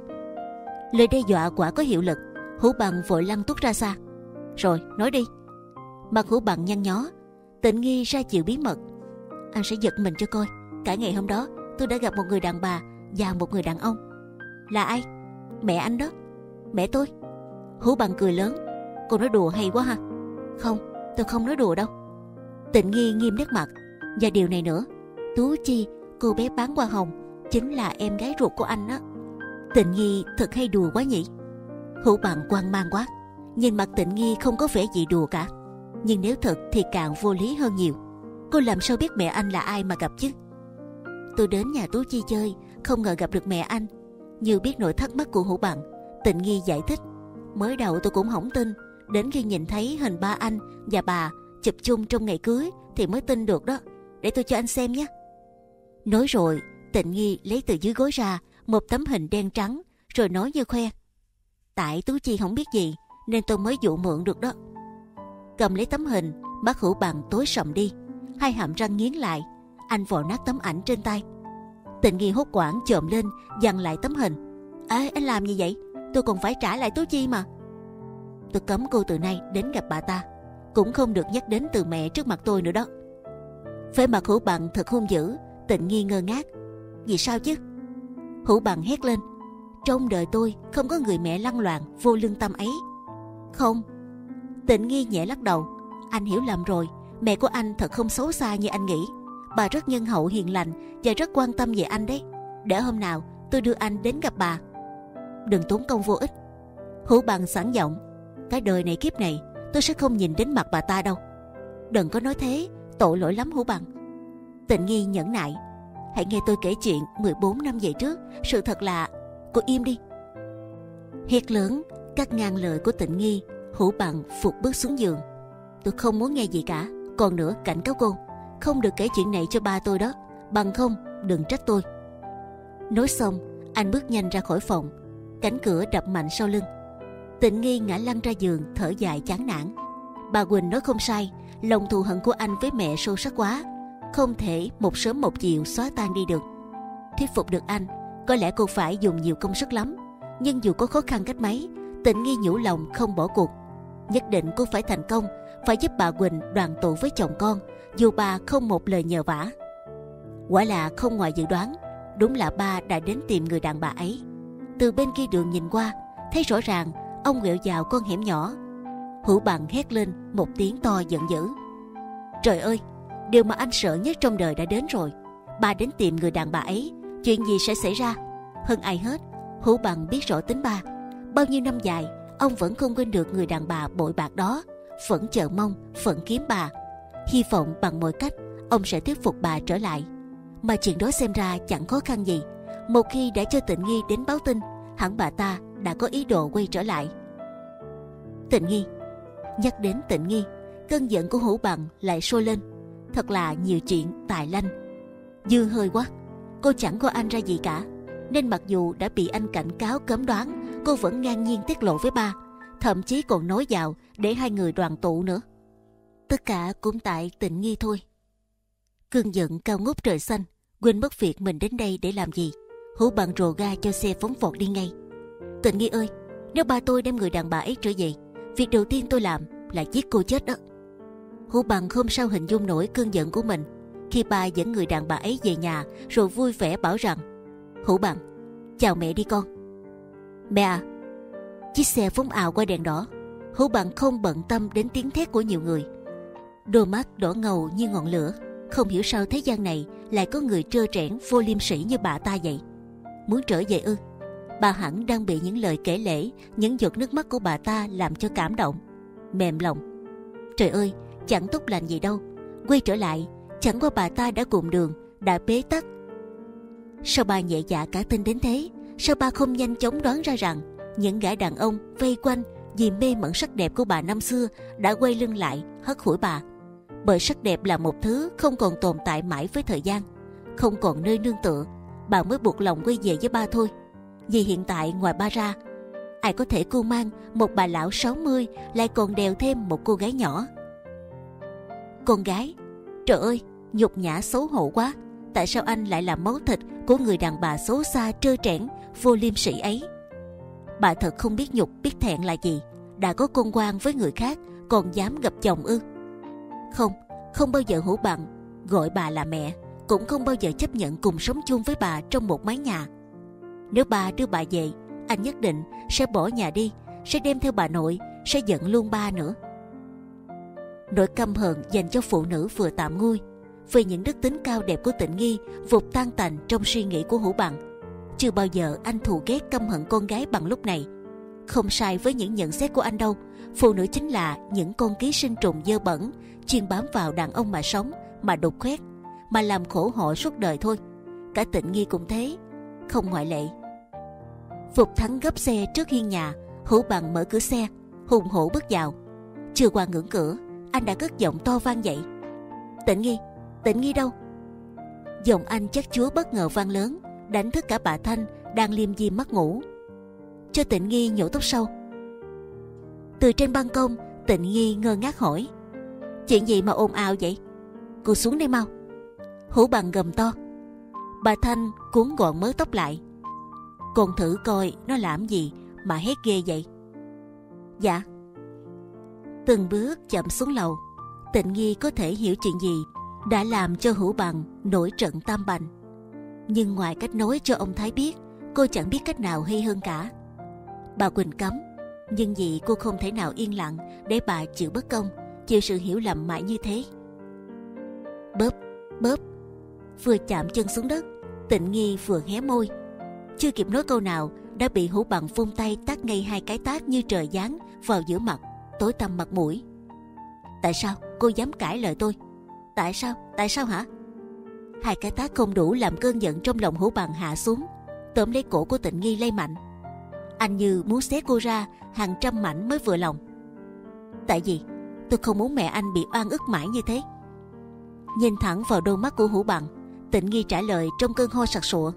Lời đe dọa quả có hiệu lực. Hữu Bằng vội lăn tút ra xa. Rồi nói đi. Mặt Hữu Bằng nhăn nhó. Tịnh Nghi ra chịu bí mật. Anh sẽ giật mình cho coi. Cả ngày hôm đó tôi đã gặp một người đàn bà và một người đàn ông. Là ai? Mẹ anh đó. Mẹ tôi? Hữu Bằng cười lớn. Cô nói đùa hay quá ha. Không, tôi không nói đùa đâu. Tịnh Nghi nghiêm nét mặt. Và điều này nữa, Tú Chi, cô bé bán hoa hồng, chính là em gái ruột của anh á. Tịnh Nghi thật hay đùa quá nhỉ. Hữu Bằng hoang mang quá. Nhìn mặt Tịnh Nghi không có vẻ gì đùa cả, nhưng nếu thật thì càng vô lý hơn nhiều. Cô làm sao biết mẹ anh là ai mà gặp chứ? Tôi đến nhà Tú Chi chơi, không ngờ gặp được mẹ anh. Như biết nỗi thắc mắc của Hữu Bằng, Tịnh Nghi giải thích. Mới đầu tôi cũng không tin, đến khi nhìn thấy hình ba anh và bà chụp chung trong ngày cưới thì mới tin được đó. Để tôi cho anh xem nhé. Nói rồi Tịnh Nghi lấy từ dưới gối ra một tấm hình đen trắng, rồi nói như khoe. Tại Tú Chi không biết gì nên tôi mới dụ mượn được đó. Cầm lấy tấm hình, mắt Hữu Bằng tối sầm đi, hai hàm răng nghiến lại. Anh vò nát tấm ảnh trên tay. Tịnh Nghi hốt hoảng chồm lên giằng lại tấm hình. Ê, anh làm gì vậy? Tôi còn phải trả lại Tú Chi mà. Tôi cấm cô từ nay đến gặp bà ta cũng không được nhắc đến từ mẹ trước mặt tôi nữa đó. Vẻ mặt Hữu Bằng thật hung dữ. Tịnh Nghi ngơ ngác. Vì sao chứ? Hữu Bằng hét lên. Trong đời tôi không có người mẹ lăng loàn vô lương tâm ấy. Không. Tịnh Nghi nhẹ lắc đầu. Anh hiểu lầm rồi. Mẹ của anh thật không xấu xa như anh nghĩ. Bà rất nhân hậu hiền lành và rất quan tâm về anh đấy. Để hôm nào tôi đưa anh đến gặp bà. Đừng tốn công vô ích. Hữu Bằng sẵn giọng. Cái đời này kiếp này tôi sẽ không nhìn đến mặt bà ta đâu. Đừng có nói thế, tội lỗi lắm Hữu Bằng. Tịnh Nghi nhẫn nại. Hãy nghe tôi kể chuyện mười bốn năm về trước. Sự thật là... Cô im đi. Hét lớn cắt ngang lời của Tịnh Nghi. Hữu Bằng phục bước xuống giường. Tôi không muốn nghe gì cả. Còn nữa, cảnh cáo cô, không được kể chuyện này cho ba tôi đó. Bằng không đừng trách tôi. Nói xong anh bước nhanh ra khỏi phòng. Cánh cửa đập mạnh sau lưng. Tịnh Nghi ngã lăn ra giường, thở dài chán nản. Bà Quỳnh nói không sai. Lòng thù hận của anh với mẹ sâu sắc quá, không thể một sớm một chiều xóa tan đi được. Thuyết phục được anh có lẽ cô phải dùng nhiều công sức lắm. Nhưng dù có khó khăn cách mấy, Tịnh Nghi nhủ lòng không bỏ cuộc. Nhất định cô phải thành công, phải giúp bà Quỳnh đoàn tụ với chồng con, dù bà không một lời nhờ vả. Quả là không ngoài dự đoán, đúng là ba đã đến tìm người đàn bà ấy. Từ bên kia đường nhìn qua, thấy rõ ràng ông quẹo vào con hẻm nhỏ. Hữu Bằng hét lên một tiếng to giận dữ. Trời ơi, điều mà anh sợ nhất trong đời đã đến rồi. Ba đến tìm người đàn bà ấy, chuyện gì sẽ xảy ra? Hơn ai hết, Hữu Bằng biết rõ tính ba. Bao nhiêu năm dài, ông vẫn không quên được người đàn bà bội bạc đó, vẫn chờ mong, vẫn kiếm bà. Hy vọng bằng mọi cách, ông sẽ thuyết phục bà trở lại. Mà chuyện đó xem ra chẳng khó khăn gì. Một khi đã cho Tịnh Nghi đến báo tin, hẳn bà ta đã có ý đồ quay trở lại. Tịnh Nghi. Nhắc đến Tịnh Nghi, cơn giận của Hữu Bằng lại sôi lên. Thật là nhiều chuyện tài lanh. Dư hơi quá. Cô chẳng coi anh ra gì cả, nên mặc dù đã bị anh cảnh cáo cấm đoán, cô vẫn ngang nhiên tiết lộ với ba, thậm chí còn nói vào để hai người đoàn tụ nữa. Tất cả cũng tại Tịnh Nghi thôi. Cơn giận cao ngút trời xanh, quên mất việc mình đến đây để làm gì. Hữu Bằng rồ ga cho xe phóng vọt đi ngay. Tịnh Nghi ơi, nếu ba tôi đem người đàn bà ấy trở về, việc đầu tiên tôi làm là giết cô chết đó. Hữu Bằng không sao hình dung nổi cơn giận của mình. khi ba dẫn người đàn bà ấy về nhà rồi vui vẻ bảo rằng: Hữu Bằng, chào mẹ đi con. Mẹ à. Chiếc xe phóng ào qua đèn đỏ. Hữu Bằng không bận tâm đến tiếng thét của nhiều người. Đôi mắt đỏ ngầu như ngọn lửa. Không hiểu sao thế gian này lại có người trơ trẽn vô liêm sỉ như bà ta vậy. Muốn trở về ư? Bà hẳn đang bị những lời kể lể, những giọt nước mắt của bà ta làm cho cảm động, mềm lòng. Trời ơi, chẳng tốt lành gì đâu. Quay trở lại, chẳng qua bà ta đã cùng đường, đã bế tắc. Sao bà nhẹ dạ cả tin đến thế? Sao bà không nhanh chóng đoán ra rằng những gã đàn ông vây quanh vì mê mẩn sắc đẹp của bà năm xưa đã quay lưng lại, hất hủi bà? Bởi sắc đẹp là một thứ không còn tồn tại mãi với thời gian, không còn nơi nương tựa. Bà mới buộc lòng quay về với ba thôi. Vì hiện tại ngoài ba ra, ai có thể cưu mang một bà lão sáu mươi lại còn đèo thêm một cô gái nhỏ? Con gái? Trời ơi, nhục nhã xấu hổ quá. Tại sao anh lại là máu thịt của người đàn bà xấu xa, trơ trẽn, vô liêm sỉ ấy? Bà thật không biết nhục, biết thẹn là gì. Đã có con quan với người khác còn dám gặp chồng ư? Không, không bao giờ Hữu Bằng gọi bà là mẹ, cũng không bao giờ chấp nhận cùng sống chung với bà trong một mái nhà. Nếu ba đưa bà về, anh nhất định sẽ bỏ nhà đi, sẽ đem theo bà nội, sẽ giận luôn ba nữa. Nỗi căm hờn dành cho phụ nữ vừa tạm nguôi vì những đức tính cao đẹp của Tịnh Nghi vụt tan tành trong suy nghĩ của Hữu Bằng. Chưa bao giờ anh thù ghét căm hận con gái bằng lúc này. Không sai với những nhận xét của anh đâu. Phụ nữ chính là những con ký sinh trùng dơ bẩn, chuyên bám vào đàn ông mà sống, mà đục khoét, mà làm khổ họ suốt đời thôi. Cả Tịnh Nghi cũng thế, không ngoại lệ. Phục Thắng gấp xe trước hiên nhà. Hữu Bằng mở cửa xe, hùng hổ bước vào. Chưa qua ngưỡng cửa, anh đã cất giọng to vang dậy: Tịnh Nghi, Tịnh Nghi đâu? Giọng anh chắc chứa bất ngờ vang lớn, đánh thức cả bà Thanh đang liêm diêm mắt ngủ. Cho Tịnh Nghi nhổ tóc sâu. Từ trên ban công, Tịnh Nghi ngơ ngác hỏi: Chuyện gì mà ồn ào vậy? Cô xuống đây mau. Hữu Bằng gầm to. Bà Thanh cuốn gọn mớ tóc lại: Con thử coi nó làm gì mà hét ghê vậy? Dạ. Từng bước chậm xuống lầu, Tịnh Nghi có thể hiểu chuyện gì đã làm cho Hữu Bằng nổi trận tam bành. Nhưng ngoài cách nói cho ông Thái biết, cô chẳng biết cách nào hay hơn cả. Bà Quỳnh cấm, nhưng vì cô không thể nào yên lặng để bà chịu bất công, chịu sự hiểu lầm mãi như thế. Bóp, bóp. Vừa chạm chân xuống đất, Tịnh Nghi vừa hé môi. Chưa kịp nói câu nào, đã bị Hữu Bằng vung tay tát ngay hai cái tát như trời giáng vào giữa mặt, tối tăm mặt mũi. Tại sao cô dám cãi lời tôi? Tại sao? Tại sao hả? Hai cái tát không đủ làm cơn giận trong lòng Hữu Bằng hạ xuống, tóm lấy cổ của Tịnh Nghi lay mạnh. Anh như muốn xé cô ra hàng trăm mảnh mới vừa lòng. Tại vì tôi không muốn mẹ anh bị oan ức mãi như thế. Nhìn thẳng vào đôi mắt của Hữu Bằng, Tịnh Nghi trả lời trong cơn ho sặc sụa.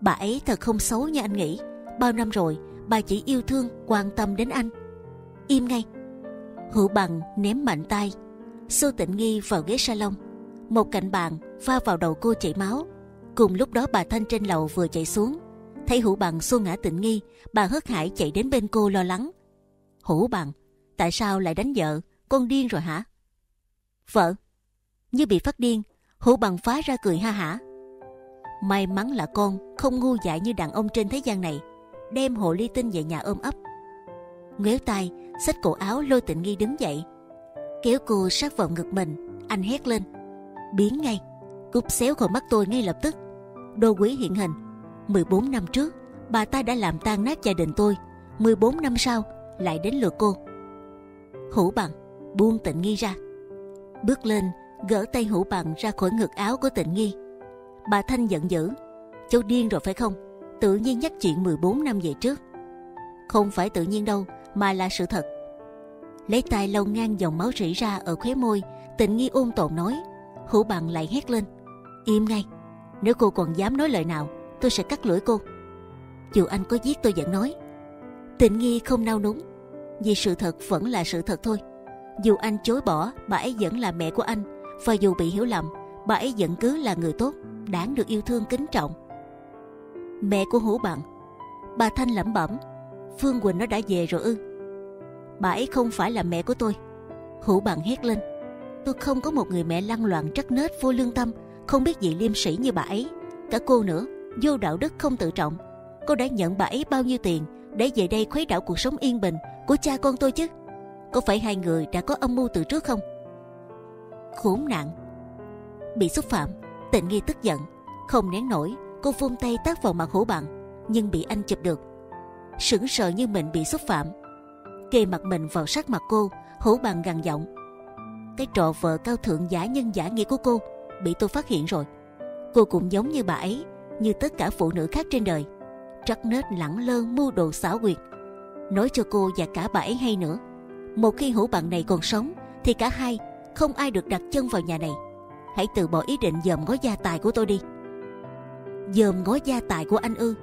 Bà ấy thật không xấu như anh nghĩ. Bao năm rồi bà chỉ yêu thương, quan tâm đến anh. Im ngay. Hữu Bằng ném mạnh tay xô Tịnh Nghi vào ghế salon. Một cạnh bàn va vào đầu cô chảy máu. Cùng lúc đó bà Thanh trên lầu vừa chạy xuống. Thấy Hữu Bằng xô ngã Tịnh Nghi, bà hớt hải chạy đến bên cô lo lắng. Hữu Bằng, tại sao lại đánh vợ? Con điên rồi hả? Vợ? Như bị phát điên, Hữu Bằng phá ra cười ha hả. May mắn là con không ngu dại như đàn ông trên thế gian này, đem hồ ly tinh về nhà ôm ấp. Ngoéo tay, xách cổ áo lôi Tịnh Nghi đứng dậy, kéo cô sát vào ngực mình. Anh hét lên: Biến ngay, cúp xéo khỏi mắt tôi ngay lập tức. Đô quý hiện hình. Mười bốn năm trước, bà ta đã làm tan nát gia đình tôi. Mười bốn năm sau, lại đến lượt cô. Hữu Bằng buông Tịnh Nghi ra, bước lên gỡ tay Hữu Bằng ra khỏi ngực áo của Tịnh Nghi. Bà Thanh giận dữ: Cháu điên rồi phải không? Tự nhiên nhắc chuyện mười bốn năm về trước. Không phải tự nhiên đâu, mà là sự thật. Lấy tay lau ngang dòng máu rỉ ra ở khóe môi, Tịnh Nghi ôn tồn nói. Hữu Bằng lại hét lên: Im ngay. Nếu cô còn dám nói lời nào, tôi sẽ cắt lưỡi cô. Dù anh có giết tôi vẫn nói. Tịnh Nghi không nao núng, vì sự thật vẫn là sự thật thôi. Dù anh chối bỏ, bà ấy vẫn là mẹ của anh. Và dù bị hiểu lầm, bà ấy vẫn cứ là người tốt, đáng được yêu thương kính trọng. Mẹ của Hữu Bằng? Bà Thanh lẩm bẩm. Phương Quỳnh nó đã về rồi ư? Bà ấy không phải là mẹ của tôi. Hữu Bằng hét lên. Tôi không có một người mẹ lăng loạn trắc nết vô lương tâm, không biết gì liêm sĩ như bà ấy. Cả cô nữa, vô đạo đức không tự trọng. Cô đã nhận bà ấy bao nhiêu tiền để về đây khuấy đảo cuộc sống yên bình của cha con tôi chứ? Có phải hai người đã có âm mưu từ trước không? Khốn nạn! Bị xúc phạm, Tịnh Nghi tức giận không nén nổi, cô vung tay tát vào mặt Hữu Bằng, nhưng bị anh chụp được. Sững sờ như mình bị xúc phạm, kề mặt mình vào sát mặt cô, Hữu Bằng gằn giọng: Cái trò vợ cao thượng giả nhân giả nghĩa của cô bị tôi phát hiện rồi. Cô cũng giống như bà ấy, như tất cả phụ nữ khác trên đời, trắc nết lẳng lơn, mưu đồ xảo quyệt. Nói cho cô và cả bà ấy hay nữa, một khi Hữu Bằng này còn sống thì cả hai không ai được đặt chân vào nhà này. Hãy từ bỏ ý định dòm ngó gia tài của tôi đi. Dòm ngó gia tài của anh ư?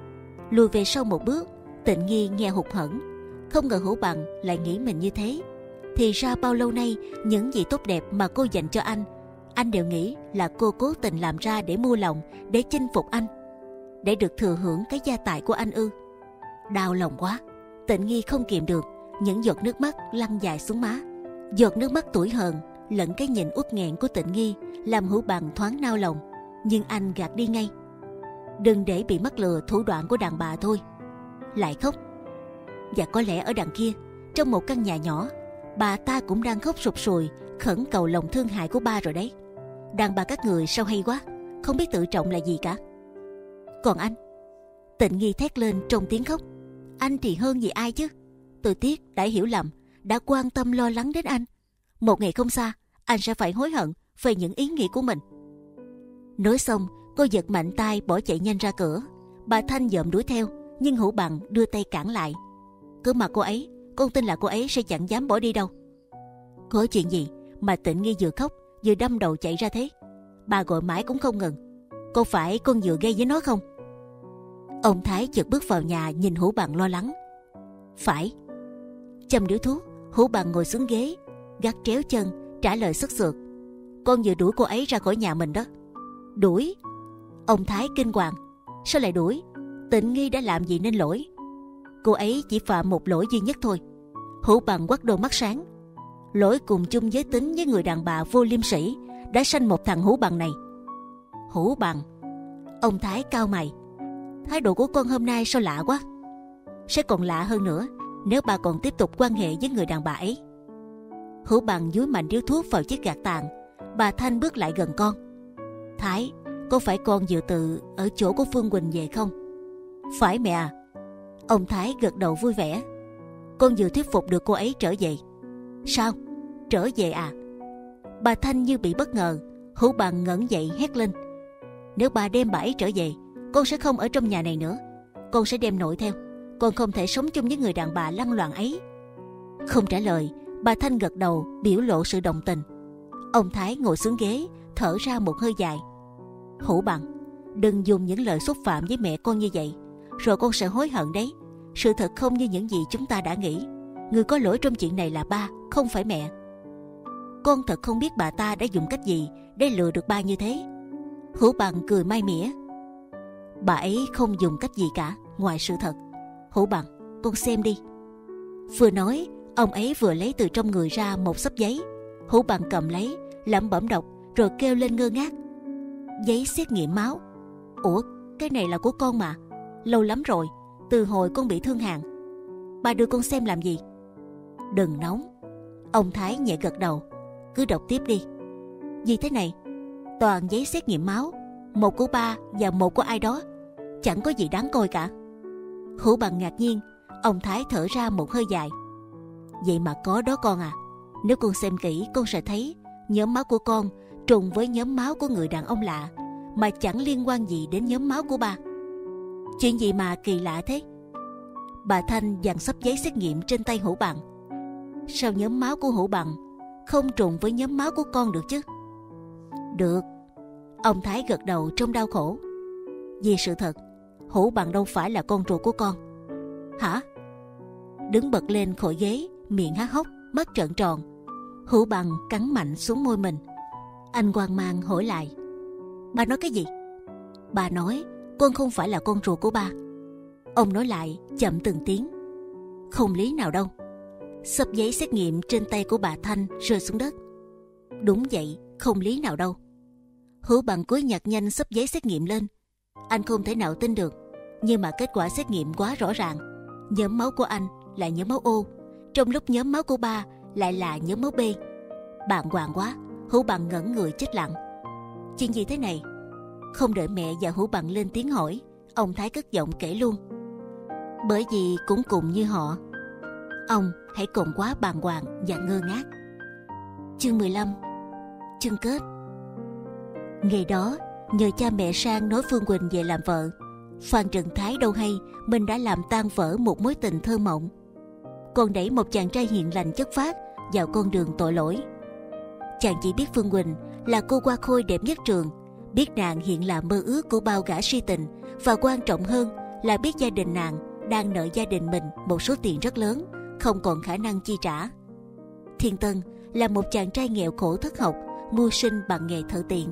Lùi về sau một bước, Tịnh Nghi nghe hụt hẫng. Không ngờ Hữu Bằng lại nghĩ mình như thế. Thì ra bao lâu nay, những gì tốt đẹp mà cô dành cho anh, anh đều nghĩ là cô cố tình làm ra để mua lòng, để chinh phục anh, để được thừa hưởng cái gia tài của anh ư? Đau lòng quá, Tịnh Nghi không kìm được, những giọt nước mắt lăn dài xuống má. Giọt nước mắt tủi hờn lẫn cái nhìn uất nghẹn của Tịnh Nghi làm Hữu Bằng thoáng nao lòng, nhưng anh gạt đi ngay. Đừng để bị mắc lừa thủ đoạn của đàn bà thôi. Lại khóc. Và có lẽ ở đằng kia, trong một căn nhà nhỏ, bà ta cũng đang khóc sụt sùi, khẩn cầu lòng thương hại của ba rồi đấy. Đàn bà các người sao hay quá, không biết tự trọng là gì cả. Còn anh, Tịnh Nghi thét lên trong tiếng khóc, anh thì hơn gì ai chứ. Tôi tiếc đã hiểu lầm, đã quan tâm lo lắng đến anh. Một ngày không xa, anh sẽ phải hối hận về những ý nghĩ của mình. Nói xong, cô giật mạnh tay bỏ chạy nhanh ra cửa. Bà Thanh dòm đuổi theo, nhưng Hữu Bằng đưa tay cản lại. Cứ mà cô ấy, con tin là cô ấy sẽ chẳng dám bỏ đi đâu. Có chuyện gì mà Tịnh Nghi vừa khóc vừa đâm đầu chạy ra thế? Bà gọi mãi cũng không ngừng. Có phải con vừa gây với nó không? Ông Thái chợt bước vào nhà, nhìn Hữu Bằng lo lắng. Phải. Châm điếu thuốc, Hữu Bằng ngồi xuống ghế, gắt tréo chân, trả lời sất sược. Con vừa đuổi cô ấy ra khỏi nhà mình đó. Đuổi? Ông Thái kinh hoàng. Sao lại đuổi? Tịnh Nghi đã làm gì nên lỗi? Cô ấy chỉ phạm một lỗi duy nhất thôi. Hữu Bằng quắc đôi mắt sáng. Lỗi cùng chung giới tính với người đàn bà vô liêm sĩ đã sanh một thằng Hữu Bằng này. Hữu Bằng? Ông Thái cau mày. Thái độ của con hôm nay sao lạ quá. Sẽ còn lạ hơn nữa nếu bà còn tiếp tục quan hệ với người đàn bà ấy. Hữu Bằng dúi mạnh điếu thuốc vào chiếc gạt tàn. Bà Thanh bước lại gần con. Thái, có phải con vừa từ ở chỗ của Phương Quỳnh về không? Phải mẹ à. Ông Thái gật đầu vui vẻ. Con vừa thuyết phục được cô ấy trở về. Sao? Trở về à? Bà Thanh như bị bất ngờ. Hữu Bằng ngẩng dậy hét lên. Nếu bà đem bà ấy trở về, con sẽ không ở trong nhà này nữa. Con sẽ đem nội theo. Con không thể sống chung với người đàn bà lăng loạn ấy. Không trả lời, bà Thanh gật đầu biểu lộ sự đồng tình. Ông Thái ngồi xuống ghế, thở ra một hơi dài. Hữu Bằng, đừng dùng những lời xúc phạm với mẹ con như vậy, rồi con sẽ hối hận đấy. Sự thật không như những gì chúng ta đã nghĩ. Người có lỗi trong chuyện này là ba, không phải mẹ. Con thật không biết bà ta đã dùng cách gì để lừa được ba như thế. Hữu Bằng cười mai mỉa. Bà ấy không dùng cách gì cả ngoài sự thật. Hữu Bằng, con xem đi. Vừa nói, ông ấy vừa lấy từ trong người ra một xấp giấy. Hữu Bằng cầm lấy, lẩm bẩm đọc, rồi kêu lên ngơ ngác. Giấy xét nghiệm máu. Ủa, cái này là của con mà. Lâu lắm rồi, từ hồi con bị thương hàn. Bà đưa con xem làm gì? Đừng nóng. Ông Thái nhẹ gật đầu. Cứ đọc tiếp đi. Vì thế này, toàn giấy xét nghiệm máu, một của ba và một của ai đó. Chẳng có gì đáng coi cả. Hữu Bằng ngạc nhiên. Ông Thái thở ra một hơi dài. Vậy mà có đó con à. Nếu con xem kỹ, con sẽ thấy nhóm máu của con trùng với nhóm máu của người đàn ông lạ, mà chẳng liên quan gì đến nhóm máu của ba. Chuyện gì mà kỳ lạ thế? Bà Thanh dàn sắp giấy xét nghiệm trên tay Hữu Bằng. Sao nhóm máu của Hữu Bằng không trùng với nhóm máu của con được chứ? Được. Ông Thái gật đầu trong đau khổ. Vì sự thật, Hữu Bằng đâu phải là con ruột của con. Hả? Đứng bật lên khỏi ghế, miệng há hốc, mắt trợn tròn. Hữu Bằng cắn mạnh xuống môi mình. Anh hoang mang hỏi lại. Bà nói cái gì? Bà nói con không phải là con ruột của ba. Ông nói lại chậm từng tiếng. Không lý nào đâu. Sấp giấy xét nghiệm trên tay của bà Thanh rơi xuống đất. Đúng vậy, không lý nào đâu. Hữu Bằng cúi nhặt nhanh xấp giấy xét nghiệm lên. Anh không thể nào tin được, nhưng mà kết quả xét nghiệm quá rõ ràng. Nhóm máu của anh là nhóm máu O, trong lúc nhóm máu của ba lại là nhóm máu B. Bàng hoàng quá, Hữu Bằng ngẩn người chết lặng. Chuyện gì thế này? Không đợi mẹ và Hữu Bằng lên tiếng hỏi, ông Thái cất giọng kể luôn. Bởi vì cũng cùng như họ. Ông hãy còn quá bàng hoàng và ngơ ngác. Chương mười lăm, chương kết. Ngày đó, nhờ cha mẹ sang nói Phương Quỳnh về làm vợ, Phan Trần Thái đâu hay mình đã làm tan vỡ một mối tình thơ mộng. Còn đẩy một chàng trai hiền lành chất phác vào con đường tội lỗi. Chàng chỉ biết Phương Quỳnh là cô hoa khôi đẹp nhất trường, biết nàng hiện là mơ ước của bao gã si tình, và quan trọng hơn là biết gia đình nàng đang nợ gia đình mình một số tiền rất lớn, không còn khả năng chi trả. Thiên Tân là một chàng trai nghèo khổ thất học, mưu sinh bằng nghề thợ tiện.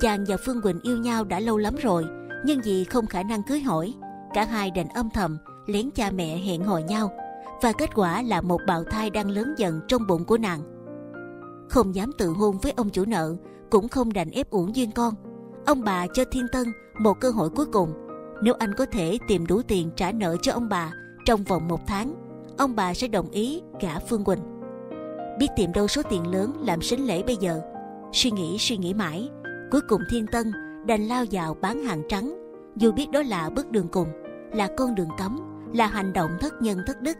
Chàng và Phương Quỳnh yêu nhau đã lâu lắm rồi, nhưng vì không khả năng cưới hỏi, cả hai đành âm thầm lén cha mẹ hẹn hò nhau, và kết quả là một bào thai đang lớn dần trong bụng của nàng. Không dám tự hôn với ông chủ nợ, cũng không đành ép uổng duyên con, ông bà cho Thiên Tân một cơ hội cuối cùng. Nếu anh có thể tìm đủ tiền trả nợ cho ông bà trong vòng một tháng, ông bà sẽ đồng ý gả Phương Quỳnh. Biết tìm đâu số tiền lớn làm sính lễ bây giờ? Suy nghĩ suy nghĩ mãi, cuối cùng Thiên Tân đành lao vào bán hàng trắng, dù biết đó là bước đường cùng, là con đường cấm, là hành động thất nhân thất đức.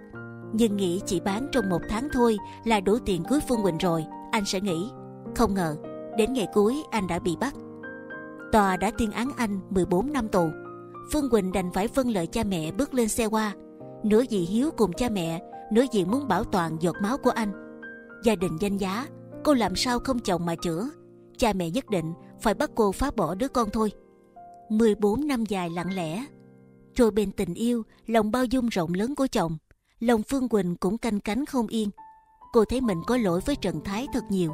Nhưng nghĩ chỉ bán trong một tháng thôi là đủ tiền cưới Phương Quỳnh rồi, anh sẽ nghỉ. Không ngờ, đến ngày cuối anh đã bị bắt. Tòa đã tuyên án anh mười bốn năm tù. Phương Quỳnh đành phải vâng lời cha mẹ bước lên xe hoa, nửa vì hiếu cùng cha mẹ, nửa vì muốn bảo toàn giọt máu của anh. Gia đình danh giá, cô làm sao không chồng mà chữa. Cha mẹ nhất định phải bắt cô phá bỏ đứa con thôi. mười bốn năm dài lặng lẽ, trôi bên tình yêu, lòng bao dung rộng lớn của chồng, lòng Phương Quỳnh cũng canh cánh không yên. Cô thấy mình có lỗi với Trần Thái thật nhiều.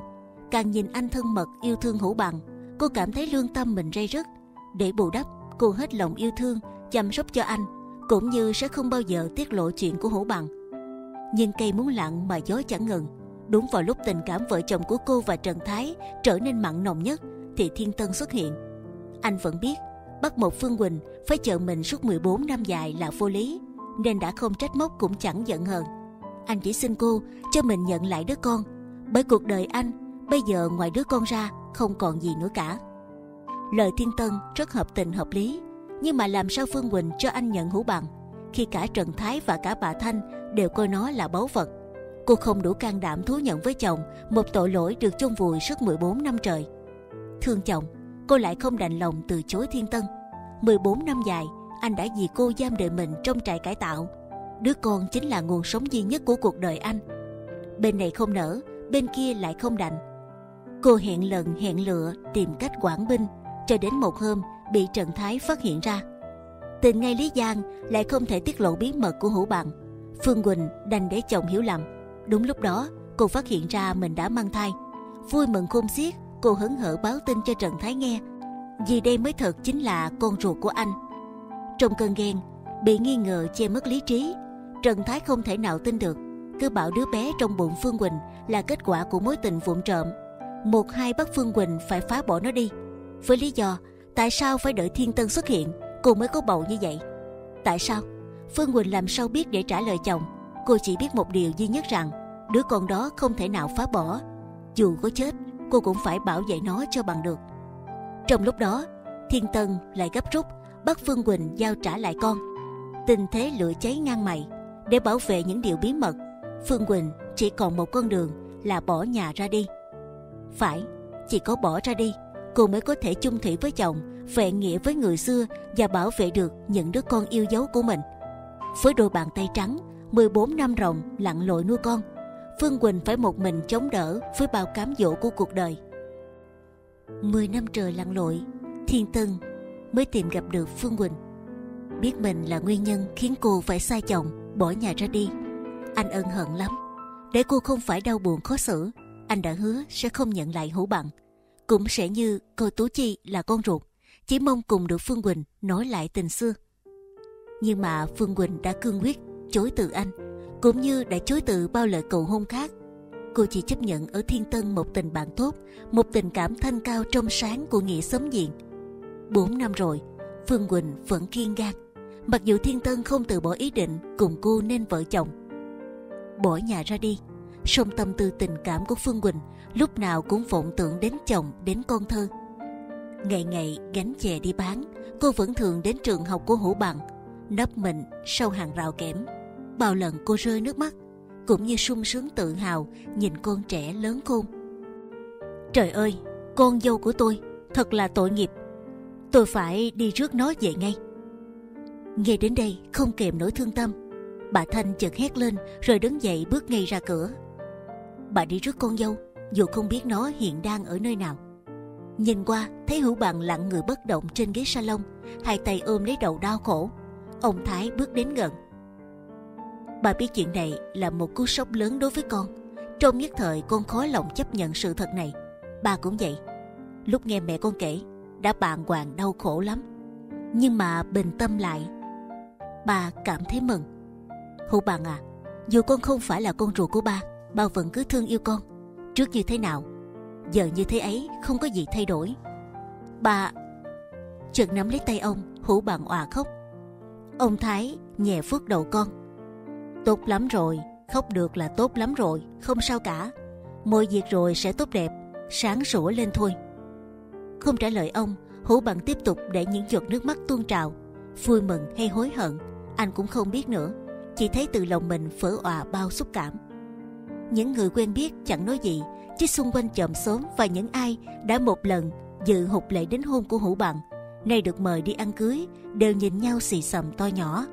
Càng nhìn anh thân mật yêu thương Hữu Bằng, cô cảm thấy lương tâm mình rây rứt. Để bù đắp, cô hết lòng yêu thương, chăm sóc cho anh, cũng như sẽ không bao giờ tiết lộ chuyện của Hữu Bằng. Nhưng cây muốn lặng mà gió chẳng ngừng. Đúng vào lúc tình cảm vợ chồng của cô và Trần Thái trở nên mặn nồng nhất thì Thiên Tân xuất hiện. Anh vẫn biết bắt một Phương Quỳnh phải chờ mình suốt mười bốn năm dài là vô lý, nên đã không trách móc cũng chẳng giận hờn. Anh chỉ xin cô cho mình nhận lại đứa con, bởi cuộc đời anh bây giờ ngoài đứa con ra không còn gì nữa cả. Lời Thiên Tân rất hợp tình hợp lý, nhưng mà làm sao Phương Quỳnh cho anh nhận Hữu Bằng khi cả Trần Thái và cả bà Thanh đều coi nó là báu vật? Cô không đủ can đảm thú nhận với chồng một tội lỗi được chôn vùi suốt mười bốn năm trời. Thương chồng, cô lại không đành lòng từ chối Thiên Tân. mười bốn năm dài, anh đã vì cô giam đời mình trong trại cải tạo. Đứa con chính là nguồn sống duy nhất của cuộc đời anh. Bên này không nỡ, bên kia lại không đành. Cô hẹn lần hẹn lựa tìm cách quản binh, cho đến một hôm bị Trần Thái phát hiện ra. Tình ngay Lý Giang lại không thể tiết lộ bí mật của Hữu Bằng. Phương Quỳnh đành để chồng hiểu lầm. Đúng lúc đó, cô phát hiện ra mình đã mang thai. Vui mừng khôn xiết, cô hớn hở báo tin cho Trần Thái nghe, vì đây mới thật chính là con ruột của anh. Trong cơn ghen, bị nghi ngờ che mất lý trí, Trần Thái không thể nào tin được, cứ bảo đứa bé trong bụng Phương Quỳnh là kết quả của mối tình vụng trộm. Một hai bắt Phương Quỳnh phải phá bỏ nó đi, với lý do tại sao phải đợi Thiên Tân xuất hiện cô mới có bầu như vậy. Tại sao? Phương Quỳnh làm sao biết để trả lời chồng? Cô chỉ biết một điều duy nhất, rằng đứa con đó không thể nào phá bỏ. Dù có chết, cô cũng phải bảo vệ nó cho bằng được. Trong lúc đó, Thiên Tân lại gấp rút bắt Phương Quỳnh giao trả lại con. Tình thế lửa cháy ngang mày. Để bảo vệ những điều bí mật, Phương Quỳnh chỉ còn một con đường là bỏ nhà ra đi. Phải, chỉ có bỏ ra đi, cô mới có thể chung thủy với chồng, vẹn nghĩa với người xưa và bảo vệ được những đứa con yêu dấu của mình. Với đôi bàn tay trắng, mười bốn năm ròng lặn lội nuôi con, Phương Quỳnh phải một mình chống đỡ với bao cám dỗ của cuộc đời. mười năm trời lặn lội, Thiên Tân mới tìm gặp được Phương Quỳnh. Biết mình là nguyên nhân khiến cô phải xa chồng, bỏ nhà ra đi, anh ân hận lắm. Để cô không phải đau buồn khó xử, anh đã hứa sẽ không nhận lại Hữu Bằng, cũng sẽ như cô Tú Chi là con ruột, chỉ mong cùng được Phương Quỳnh nói lại tình xưa. Nhưng mà Phương Quỳnh đã cương quyết chối từ anh, cũng như đã chối từ bao lời cầu hôn khác. Cô chỉ chấp nhận ở Thiên Tân một tình bạn tốt, một tình cảm thanh cao trong sáng của nghĩa xóm diện. Bốn năm rồi, Phương Quỳnh vẫn kiên gan, mặc dù Thiên Tân không từ bỏ ý định cùng cô nên vợ chồng. Bỏ nhà ra đi, song tâm tư tình cảm của Phương Quỳnh lúc nào cũng vọng tưởng đến chồng, đến con thơ. Ngày ngày gánh chè đi bán, cô vẫn thường đến trường học của Hữu Bằng, nấp mình sau hàng rào kẽm. Bao lần cô rơi nước mắt, cũng như sung sướng tự hào nhìn con trẻ lớn khôn. Trời ơi, con dâu của tôi thật là tội nghiệp, tôi phải đi rước nó về ngay. Nghe đến đây không kềm nổi thương tâm, bà Thanh chợt hét lên rồi đứng dậy bước ngay ra cửa. Bà đi rước con dâu dù không biết nó hiện đang ở nơi nào. Nhìn qua thấy Hữu Bằng lặng người bất động trên ghế salon, hai tay ôm lấy đầu đau khổ. Ông Thái bước đến gần. Bà biết chuyện này là một cú sốc lớn đối với con. Trong nhất thời con khó lòng chấp nhận sự thật này. Bà cũng vậy, lúc nghe mẹ con kể đã bàng hoàng đau khổ lắm, nhưng mà bình tâm lại, bà cảm thấy mừng. Hữu Bằng à, dù con không phải là con ruột của ba, ba vẫn cứ thương yêu con. Trước như thế nào, giờ như thế ấy, không có gì thay đổi. Bà chợt nắm lấy tay ông, Hữu Bằng òa khóc. Ông Thái nhẹ vuốt đầu con. Tốt lắm rồi, khóc được là tốt lắm rồi, không sao cả. Mọi việc rồi sẽ tốt đẹp, sáng sủa lên thôi. Không trả lời ông, Hữu Bằng tiếp tục để những giọt nước mắt tuôn trào. Vui mừng hay hối hận, anh cũng không biết nữa, chỉ thấy từ lòng mình phở òa bao xúc cảm. Những người quen biết chẳng nói gì, chứ xung quanh chòm xóm và những ai đã một lần dự hụt lễ đính hôn của Hữu Bằng, nay được mời đi ăn cưới, đều nhìn nhau xì xầm to nhỏ.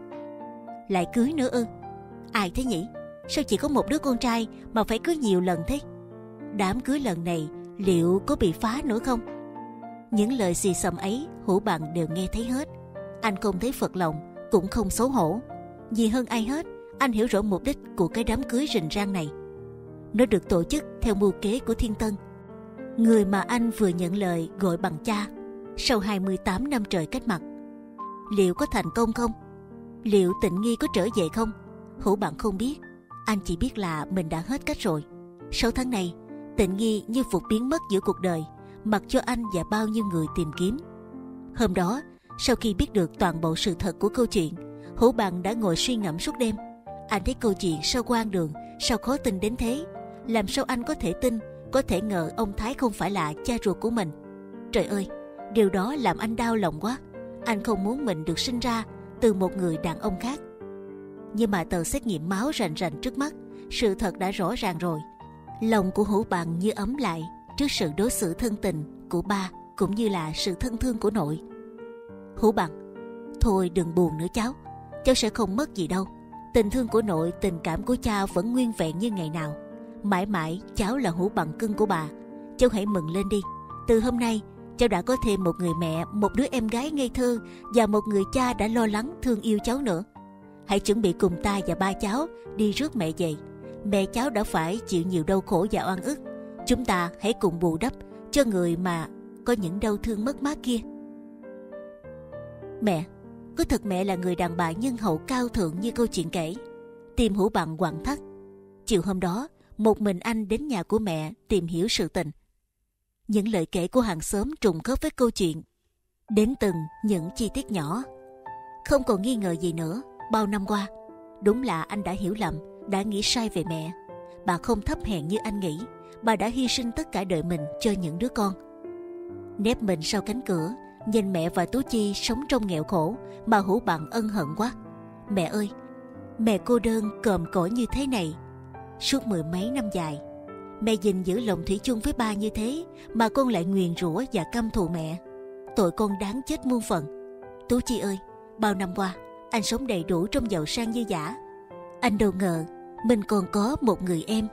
Lại cưới nữa ư? Ai thế nhỉ? Sao chỉ có một đứa con trai mà phải cưới nhiều lần thế? Đám cưới lần này liệu có bị phá nữa không? Những lời xì xầm ấy Hữu Bằng đều nghe thấy hết. Anh không thấy phật lòng, cũng không xấu hổ. Vì hơn ai hết, anh hiểu rõ mục đích của cái đám cưới rình rang này. Nó được tổ chức theo mưu kế của Thiên Tân, người mà anh vừa nhận lời gọi bằng cha sau hai mươi tám năm trời cách mặt. Liệu có thành công không? Liệu Tịnh Nghi có trở về không? Hữu Bằng không biết. Anh chỉ biết là mình đã hết cách rồi. Sáu tháng này, Tịnh Nghi như vụt biến mất giữa cuộc đời, mặc cho anh và bao nhiêu người tìm kiếm. Hôm đó, sau khi biết được toàn bộ sự thật của câu chuyện, Hữu Bằng đã ngồi suy ngẫm suốt đêm. Anh thấy câu chuyện sao quan đường, sao khó tin đến thế. Làm sao anh có thể tin, có thể ngờ ông Thái không phải là cha ruột của mình. Trời ơi, điều đó làm anh đau lòng quá. Anh không muốn mình được sinh ra từ một người đàn ông khác. Nhưng mà tờ xét nghiệm máu rành rành trước mắt, sự thật đã rõ ràng rồi. Lòng của Hữu Bằng như ấm lại trước sự đối xử thân tình của ba, cũng như là sự thân thương của nội. Hữu Bằng, thôi đừng buồn nữa cháu, cháu sẽ không mất gì đâu. Tình thương của nội, tình cảm của cha vẫn nguyên vẹn như ngày nào. Mãi mãi cháu là Hữu Bằng cưng của bà. Cháu hãy mừng lên đi. Từ hôm nay cháu đã có thêm một người mẹ, một đứa em gái ngây thơ và một người cha đã lo lắng thương yêu cháu nữa. Hãy chuẩn bị cùng ta và ba cháu đi rước mẹ về. Mẹ cháu đã phải chịu nhiều đau khổ và oan ức. Chúng ta hãy cùng bù đắp cho người mà có những đau thương mất mát kia. Mẹ, cứ thật mẹ là người đàn bà nhân hậu cao thượng như câu chuyện kể. Tim Hữu Bằng quặn thắt. Chiều hôm đó, một mình anh đến nhà của mẹ tìm hiểu sự tình. Những lời kể của hàng xóm trùng khớp với câu chuyện, đến từng những chi tiết nhỏ. Không còn nghi ngờ gì nữa. Bao năm qua, đúng là anh đã hiểu lầm, đã nghĩ sai về mẹ. Bà không thấp hèn như anh nghĩ. Bà đã hy sinh tất cả đời mình cho những đứa con. Nép mình sau cánh cửa, nhìn mẹ và Tú Chi sống trong nghèo khổ mà Hữu Bằng ân hận quá. Mẹ ơi, mẹ cô đơn còm cõi như thế này suốt mười mấy năm dài. Mẹ gìn giữ lòng thủy chung với ba như thế mà con lại nguyền rủa và căm thù mẹ. Tội con đáng chết muôn phần. Tú Chi ơi, bao năm qua anh sống đầy đủ trong giàu sang như giả. Anh đâu ngờ mình còn có một người em,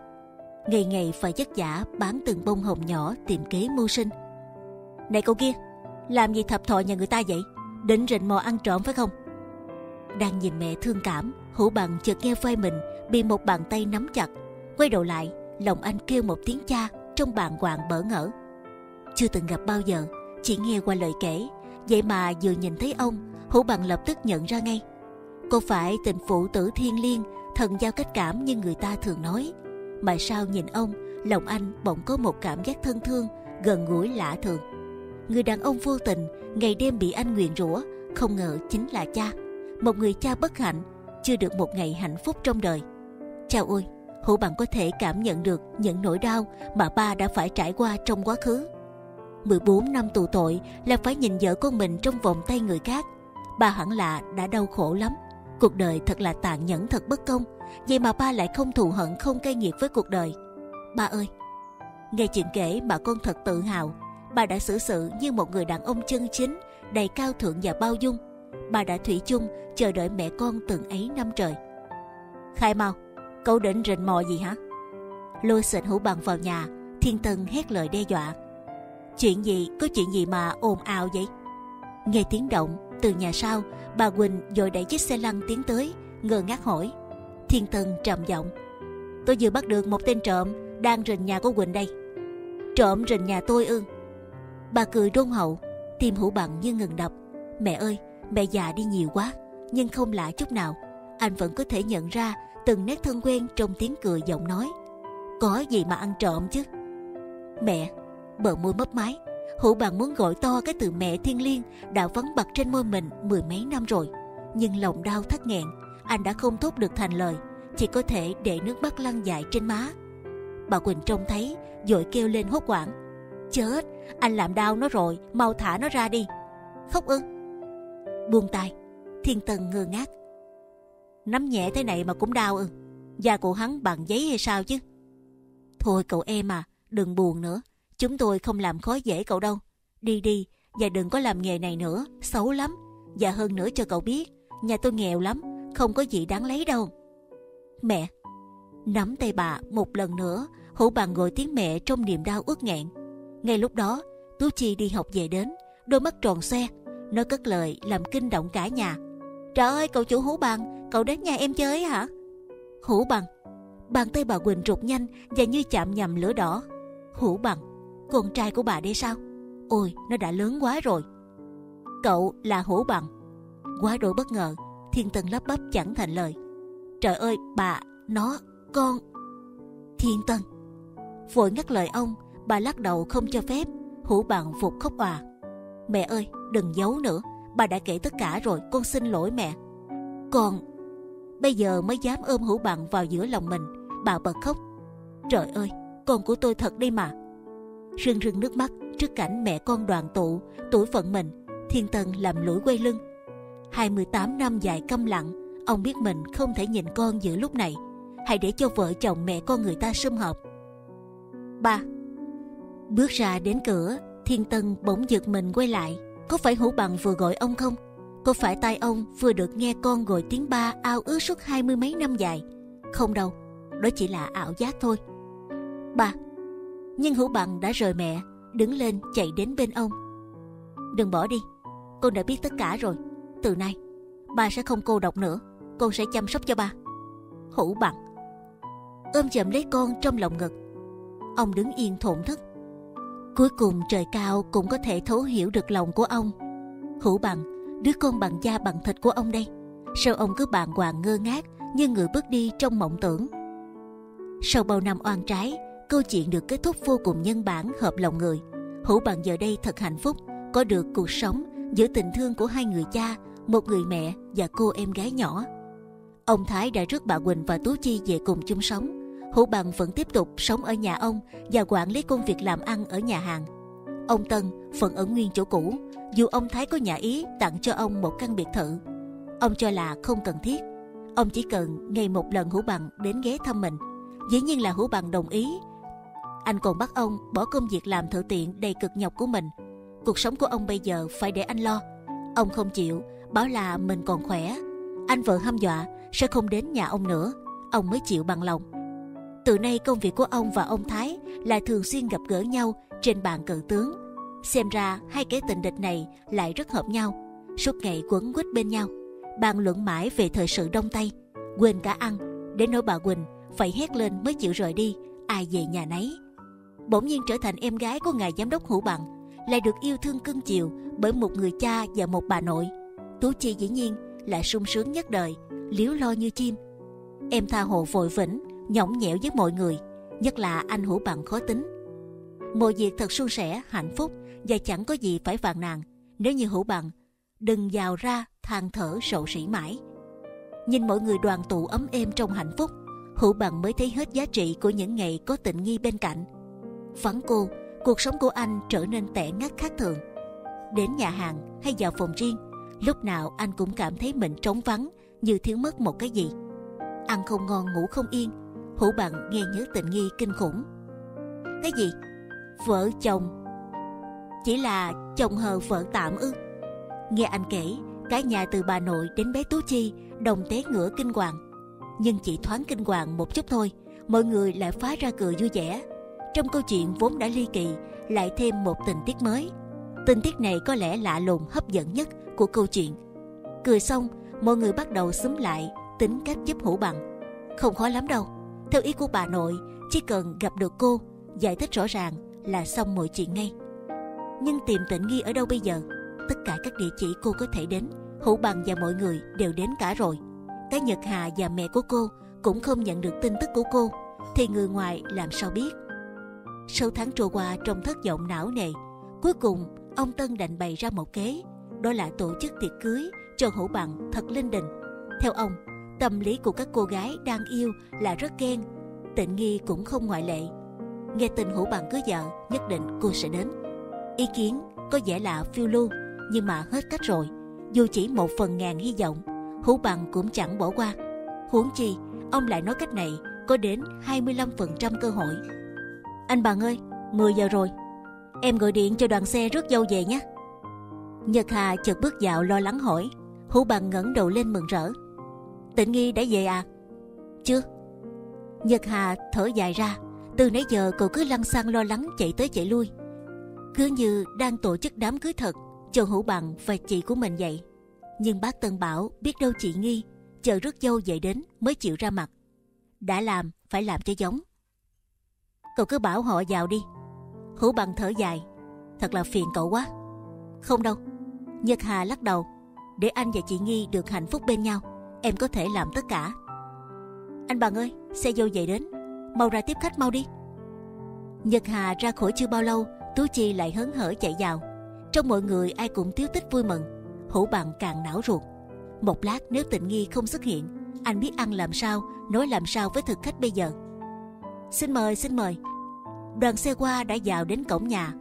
ngày ngày phải vất vả bán từng bông hồng nhỏ tìm kế mưu sinh. Này cô kia, làm gì thập thọ nhà người ta vậy? Định rình mò ăn trộm phải không? Đang nhìn mẹ thương cảm, Hữu Bằng chợt nghe vai mình bị một bàn tay nắm chặt. Quay đầu lại, lòng anh kêu một tiếng cha trong bàng hoàng bỡ ngỡ. Chưa từng gặp bao giờ, chỉ nghe qua lời kể, vậy mà vừa nhìn thấy ông, Hữu Bằng lập tức nhận ra ngay. Cô phải tình phụ tử thiên liêng, thần giao cách cảm như người ta thường nói, Mà sao nhìn ông, lòng anh bỗng có một cảm giác thân thương, gần gũi lạ thường. Người đàn ông vô tình ngày đêm bị anh nguyền rủa, không ngờ chính là cha. Một người cha bất hạnh, chưa được một ngày hạnh phúc trong đời. Chao ôi, Hữu Bằng có thể cảm nhận được những nỗi đau mà ba đã phải trải qua trong quá khứ. mười bốn năm tù tội là phải nhìn vợ con mình trong vòng tay người khác. Ba hẳn là đã đau khổ lắm. Cuộc đời thật là tàn nhẫn, thật bất công. Vậy mà ba lại không thù hận, không cay nghiệt với cuộc đời. Ba ơi! Nghe chuyện kể bà con thật tự hào. Bà đã xử sự như một người đàn ông chân chính, đầy cao thượng và bao dung. Bà đã thủy chung chờ đợi mẹ con từng ấy năm trời. Khai mau, cậu định rình mò gì hả? Lôi xịt Hữu Bằng vào nhà, Thiên Tân hét lời đe dọa. Chuyện gì, có chuyện gì mà ồn ào vậy? Nghe tiếng động từ nhà sau, bà Quỳnh vội đẩy chiếc xe lăn tiến tới, ngơ ngác hỏi. Thiên Tân trầm giọng. Tôi vừa bắt được một tên trộm đang rình nhà của Quỳnh đây. Trộm rình nhà tôi ư? Bà cười đôn hậu, tim Hữu Bằng như ngừng đập. Mẹ ơi, mẹ già đi nhiều quá, nhưng không lạ chút nào. Anh vẫn có thể nhận ra từng nét thân quen trong tiếng cười, giọng nói. Có gì mà ăn trộm chứ? Mẹ! Bờ môi mấp máy, Hữu Bằng muốn gọi to cái từ mẹ thiêng liêng đã vắng bặt trên môi mình mười mấy năm rồi. Nhưng lòng đau thắt nghẹn, anh đã không thốt được thành lời, chỉ có thể để nước mắt lăn dài trên má. Bà Quỳnh trông thấy, vội kêu lên hốt hoảng. Chết, anh làm đau nó rồi, mau thả nó ra đi. Khóc ư? Buông tay, Thiên Tân ngơ ngác. Nắm nhẹ thế này mà cũng đau ư? Da của hắn bằng giấy hay sao chứ? Thôi cậu em à, đừng buồn nữa. Chúng tôi không làm khó dễ cậu đâu. Đi đi, và đừng có làm nghề này nữa, xấu lắm. Và hơn nữa cho cậu biết, nhà tôi nghèo lắm, không có gì đáng lấy đâu. Mẹ! Nắm tay bà một lần nữa, Hữu Bằng gọi tiếng mẹ trong niềm đau uất nghẹn. Ngay lúc đó, Tú Chi đi học về đến, đôi mắt tròn xoe. Nó cất lời làm kinh động cả nhà. Trời ơi, cậu chủ Hữu Bằng, cậu đến nhà em chơi hả? Hữu Bằng! Bàn tay bà Quỳnh rụt nhanh và như chạm nhầm lửa đỏ. Hữu Bằng! Con trai của bà đây sao? Ôi, nó đã lớn quá rồi. Cậu là Hữu Bằng. Quá đổi bất ngờ, Thiên Tân lắp bắp chẳng thành lời. Trời ơi, bà, nó, con... Thiên Tân! Vội ngắt lời ông, bà lắc đầu không cho phép. Hữu Bằng vụt khóc òa. Mẹ ơi, đừng giấu nữa, bà đã kể tất cả rồi, con xin lỗi mẹ. Con... Bây giờ mới dám ôm Hữu Bằng vào giữa lòng mình, bà bật khóc. Trời ơi, con của tôi thật đi mà. Rưng rưng nước mắt trước cảnh mẹ con đoàn tụ, tuổi phận mình, Thiên Tân làm lũi quay lưng. hai mươi tám năm dài câm lặng, ông biết mình không thể nhìn con giữa lúc này. Hãy để cho vợ chồng mẹ con người ta sum họp. Ba! Bước ra đến cửa, Thiên Tân bỗng giật mình quay lại. Có phải Hữu Bằng vừa gọi ông không? Có phải tai ông vừa được nghe con gọi tiếng ba ao ước suốt hai mươi mấy năm dài? Không đâu, đó chỉ là ảo giác thôi. Ba! Nhưng Hữu Bằng đã rời mẹ, đứng lên chạy đến bên ông. Đừng bỏ đi, con đã biết tất cả rồi. Từ nay, ba sẽ không cô độc nữa, con sẽ chăm sóc cho ba. Hữu Bằng! Ôm chầm lấy con trong lòng ngực, ông đứng yên thổn thức. Cuối cùng trời cao cũng có thể thấu hiểu được lòng của ông. Hữu Bằng, đứa con bằng da bằng thịt của ông đây, sao ông cứ bàng hoàng ngơ ngác như người bước đi trong mộng tưởng? Sau bao năm oan trái, câu chuyện được kết thúc vô cùng nhân bản, hợp lòng người. Hữu Bằng giờ đây thật hạnh phúc, có được cuộc sống giữa tình thương của hai người cha, một người mẹ và cô em gái nhỏ. Ông Thái đã rước bà Quỳnh và Tú Chi về cùng chung sống. Hữu Bằng vẫn tiếp tục sống ở nhà ông và quản lý công việc làm ăn ở nhà hàng. Ông Tân vẫn ở nguyên chỗ cũ, dù ông Thái có nhà ý tặng cho ông một căn biệt thự. Ông cho là không cần thiết, ông chỉ cần ngày một lần Hữu Bằng đến ghé thăm mình. Dĩ nhiên là Hữu Bằng đồng ý. Anh còn bắt ông bỏ công việc làm thợ tiện đầy cực nhọc của mình. Cuộc sống của ông bây giờ phải để anh lo. Ông không chịu, bảo là mình còn khỏe. Anh vợ hăm dọa sẽ không đến nhà ông nữa, ông mới chịu bằng lòng. Từ nay công việc của ông và ông Thái là thường xuyên gặp gỡ nhau trên bàn cờ tướng. Xem ra hai kẻ tình địch này lại rất hợp nhau, suốt ngày quấn quýt bên nhau, bàn luận mãi về thời sự Đông Tây, quên cả ăn, đến nỗi bà Quỳnh phải hét lên mới chịu rời đi, ai về nhà nấy. Bỗng nhiên trở thành em gái của ngài giám đốc Hữu Bằng, lại được yêu thương cưng chiều bởi một người cha và một bà nội. Tú Chi dĩ nhiên là sung sướng nhất đời, líu lo như chim. Em tha hồ vội vĩnh, nhõng nhẽo với mọi người, nhất là anh Hữu Bằng khó tính. Mọi việc thật suôn sẻ, hạnh phúc và chẳng có gì phải phàn nàn nếu như Hữu Bằng đừng vào ra than thở sầu sỉ mãi. Nhìn mọi người đoàn tụ ấm êm trong hạnh phúc, Hữu Bằng mới thấy hết giá trị của những ngày có Tịnh Nghi bên cạnh. Vắng cô, cuộc sống của anh trở nên tẻ ngắt khác thường. Đến nhà hàng hay vào phòng riêng, lúc nào anh cũng cảm thấy mình trống vắng, như thiếu mất một cái gì. Ăn không ngon, ngủ không yên, Hữu Bằng nghe nhớ Tịnh Nghi kinh khủng. Cái gì? Vợ chồng? Chỉ là chồng hờ vợ tạm ư? Nghe anh kể, cả nhà từ bà nội đến bé Tú Chi đồng té ngửa kinh hoàng. Nhưng chỉ thoáng kinh hoàng một chút thôi, mọi người lại phá ra cười vui vẻ. Trong câu chuyện vốn đã ly kỳ, lại thêm một tình tiết mới. Tình tiết này có lẽ lạ lùng, hấp dẫn nhất của câu chuyện. Cười xong, mọi người bắt đầu xúm lại tính cách giúp Hữu Bằng. Không khó lắm đâu. Theo ý của bà nội, chỉ cần gặp được cô, giải thích rõ ràng là xong mọi chuyện ngay. Nhưng tìm Tịnh Nghi ở đâu bây giờ? Tất cả các địa chỉ cô có thể đến, Hữu Bằng và mọi người đều đến cả rồi. Cái Nhật Hà và mẹ của cô cũng không nhận được tin tức của cô, thì người ngoài làm sao biết? Sau tháng trôi qua trong thất vọng não nề, cuối cùng ông Tân đành bày ra một kế, đó là tổ chức tiệc cưới cho Hữu Bằng thật linh đình. Theo ông, tâm lý của các cô gái đang yêu là rất ghen, Tịnh Nghi cũng không ngoại lệ. Nghe tin Hữu Bằng cưới vợ, nhất định cô sẽ đến. Ý kiến có vẻ là phiêu lưu, nhưng mà hết cách rồi. Dù chỉ một phần ngàn hy vọng, Hữu Bằng cũng chẳng bỏ qua. Huống chi, ông lại nói cách này có đến hai mươi lăm phần trăm cơ hội. Anh Bằng ơi, mười giờ rồi, em gọi điện cho đoàn xe rước dâu về nhé. Nhật Hà chợt bước vào lo lắng hỏi. Hữu Bằng ngẩng đầu lên mừng rỡ. Tịnh Nghi đã về à? Chưa. Nhật Hà thở dài ra. Từ nãy giờ cậu cứ lăng xăng lo lắng chạy tới chạy lui, cứ như đang tổ chức đám cưới thật cho Hữu Bằng và chị của mình vậy. Nhưng bác Tân bảo biết đâu chị Nghi chờ rước dâu về đến mới chịu ra mặt. Đã làm phải làm cho giống. Cậu cứ bảo họ vào đi. Hữu Bằng thở dài. Thật là phiền cậu quá. Không đâu. Nhật Hà lắc đầu. Để anh và chị Nghi được hạnh phúc bên nhau, em có thể làm tất cả. Anh Bằng ơi, xe dâu về đến, mau ra tiếp khách mau đi. Nhật Hà ra khỏi chưa bao lâu, Tú Chi lại hớn hở chạy vào. Trong mọi người ai cũng tíu tích vui mừng. Hữu Bằng càng não ruột. Một lát nếu Tịnh Nghi không xuất hiện, anh biết ăn làm sao, nói làm sao với thực khách bây giờ. Xin mời, xin mời. Đoàn xe qua đã vào đến cổng nhà.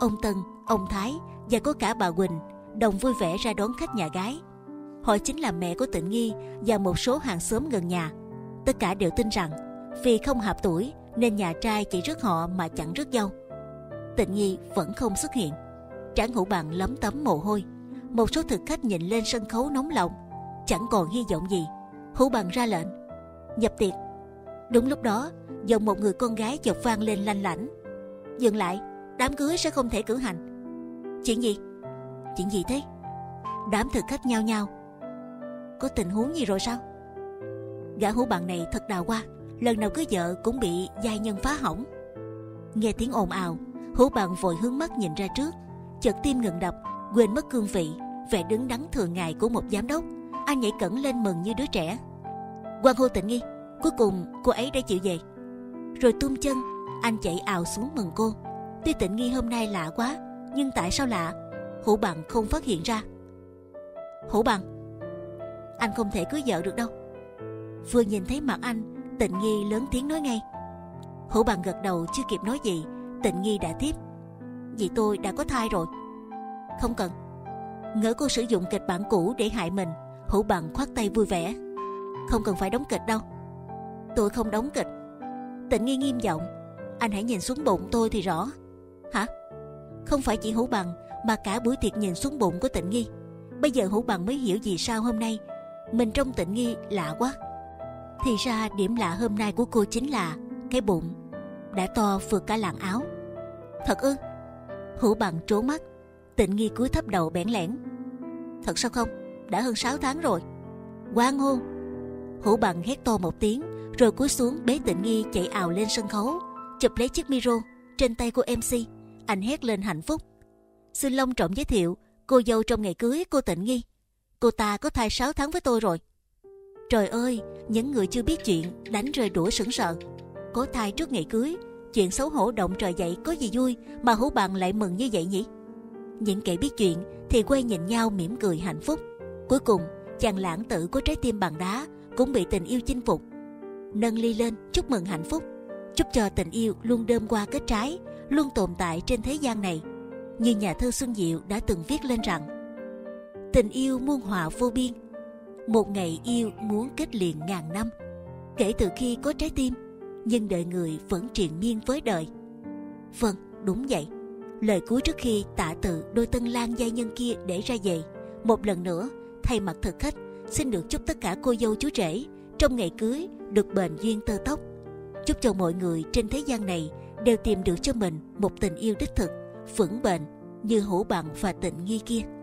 Ông Tân, ông Thái và có cả bà Quỳnh đồng vui vẻ ra đón khách nhà gái. Họ chính là mẹ của Tịnh Nghi và một số hàng xóm gần nhà. Tất cả đều tin rằng vì không hợp tuổi nên nhà trai chỉ rước họ mà chẳng rước dâu. Tịnh Nghi vẫn không xuất hiện. Trán Hữu Bằng lấm tấm mồ hôi. Một số thực khách nhìn lên sân khấu nóng lòng, chẳng còn hy vọng gì. Hữu Bằng ra lệnh nhập tiệc. Đúng lúc đó, giọng một người con gái chợt vang lên lanh lảnh. Dừng lại, đám cưới sẽ không thể cử hành. Chuyện gì? Chuyện gì thế? Đám thực khách nhao nhao. Có tình huống gì rồi sao? Gã Hữu Bằng này thật đào hoa, lần nào cưới vợ cũng bị giai nhân phá hỏng. Nghe tiếng ồn ào, Hữu Bằng vội hướng mắt nhìn ra trước. Chợt tim ngừng đập, quên mất cương vị, vẻ đứng đắn thường ngày của một giám đốc. Anh nhảy cẩn lên mừng như đứa trẻ. Hoan hô Tịnh Nghi, cuối cùng cô ấy đã chịu về. Rồi tung chân, anh chạy ào xuống mừng cô. Tuy Tịnh Nghi hôm nay lạ quá, nhưng tại sao lạ? Hữu Bằng không phát hiện ra. Hữu Bằng, anh không thể cưới vợ được đâu. Vừa nhìn thấy mặt anh, Tịnh Nghi lớn tiếng nói ngay. Hữu Bằng gật đầu chưa kịp nói gì, Tịnh Nghi đã tiếp. Vì tôi đã có thai rồi. Không cần. Ngỡ cô sử dụng kịch bản cũ để hại mình, Hữu Bằng khoát tay vui vẻ. Không cần phải đóng kịch đâu. Tôi không đóng kịch. Tịnh Nghi nghiêm giọng. Anh hãy nhìn xuống bụng tôi thì rõ. Hả? Không phải chỉ Hữu Bằng mà cả buổi tiệc nhìn xuống bụng của Tịnh Nghi. Bây giờ Hữu Bằng mới hiểu vì sao hôm nay mình trông Tịnh Nghi lạ quá. Thì ra điểm lạ hôm nay của cô chính là cái bụng đã to vượt cả làn áo. Thật ư? Hữu Bằng trố mắt. Tịnh Nghi cúi thấp đầu bẽn lẽn. Thật sao không? Đã hơn sáu tháng rồi. Hoan hô! Hữu Bằng hét to một tiếng, rồi cúi xuống bế Tịnh Nghi chạy ào lên sân khấu, chụp lấy chiếc micro trên tay của em xê. Anh hét lên hạnh phúc. Xin long trọng giới thiệu cô dâu trong ngày cưới cô Tịnh Nghi. Cô ta có thai sáu tháng với tôi rồi. Trời ơi, những người chưa biết chuyện đánh rơi đũa sững sờ. Có thai trước ngày cưới, chuyện xấu hổ động trời dậy có gì vui mà Hữu Bằng lại mừng như vậy nhỉ? Những kẻ biết chuyện thì quay nhìn nhau mỉm cười hạnh phúc. Cuối cùng, chàng lãng tử có trái tim bằng đá cũng bị tình yêu chinh phục. Nâng ly lên chúc mừng hạnh phúc, chúc cho tình yêu luôn đơm hoa kết trái, luôn tồn tại trên thế gian này. Như nhà thơ Xuân Diệu đã từng viết lên rằng: tình yêu muôn họa vô biên, một ngày yêu muốn kết liền ngàn năm. Kể từ khi có trái tim, nhưng đời người vẫn triền miên với đời. Vâng, đúng vậy. Lời cuối trước khi tạ tự đôi tân lang giai nhân kia để ra vậy. Một lần nữa, thay mặt thực khách, xin được chúc tất cả cô dâu chú rể trong ngày cưới được bền duyên tơ tóc. Chúc cho mọi người trên thế gian này đều tìm được cho mình một tình yêu đích thực, vững bền như Hữu Bằng và Tịnh Nghi kia.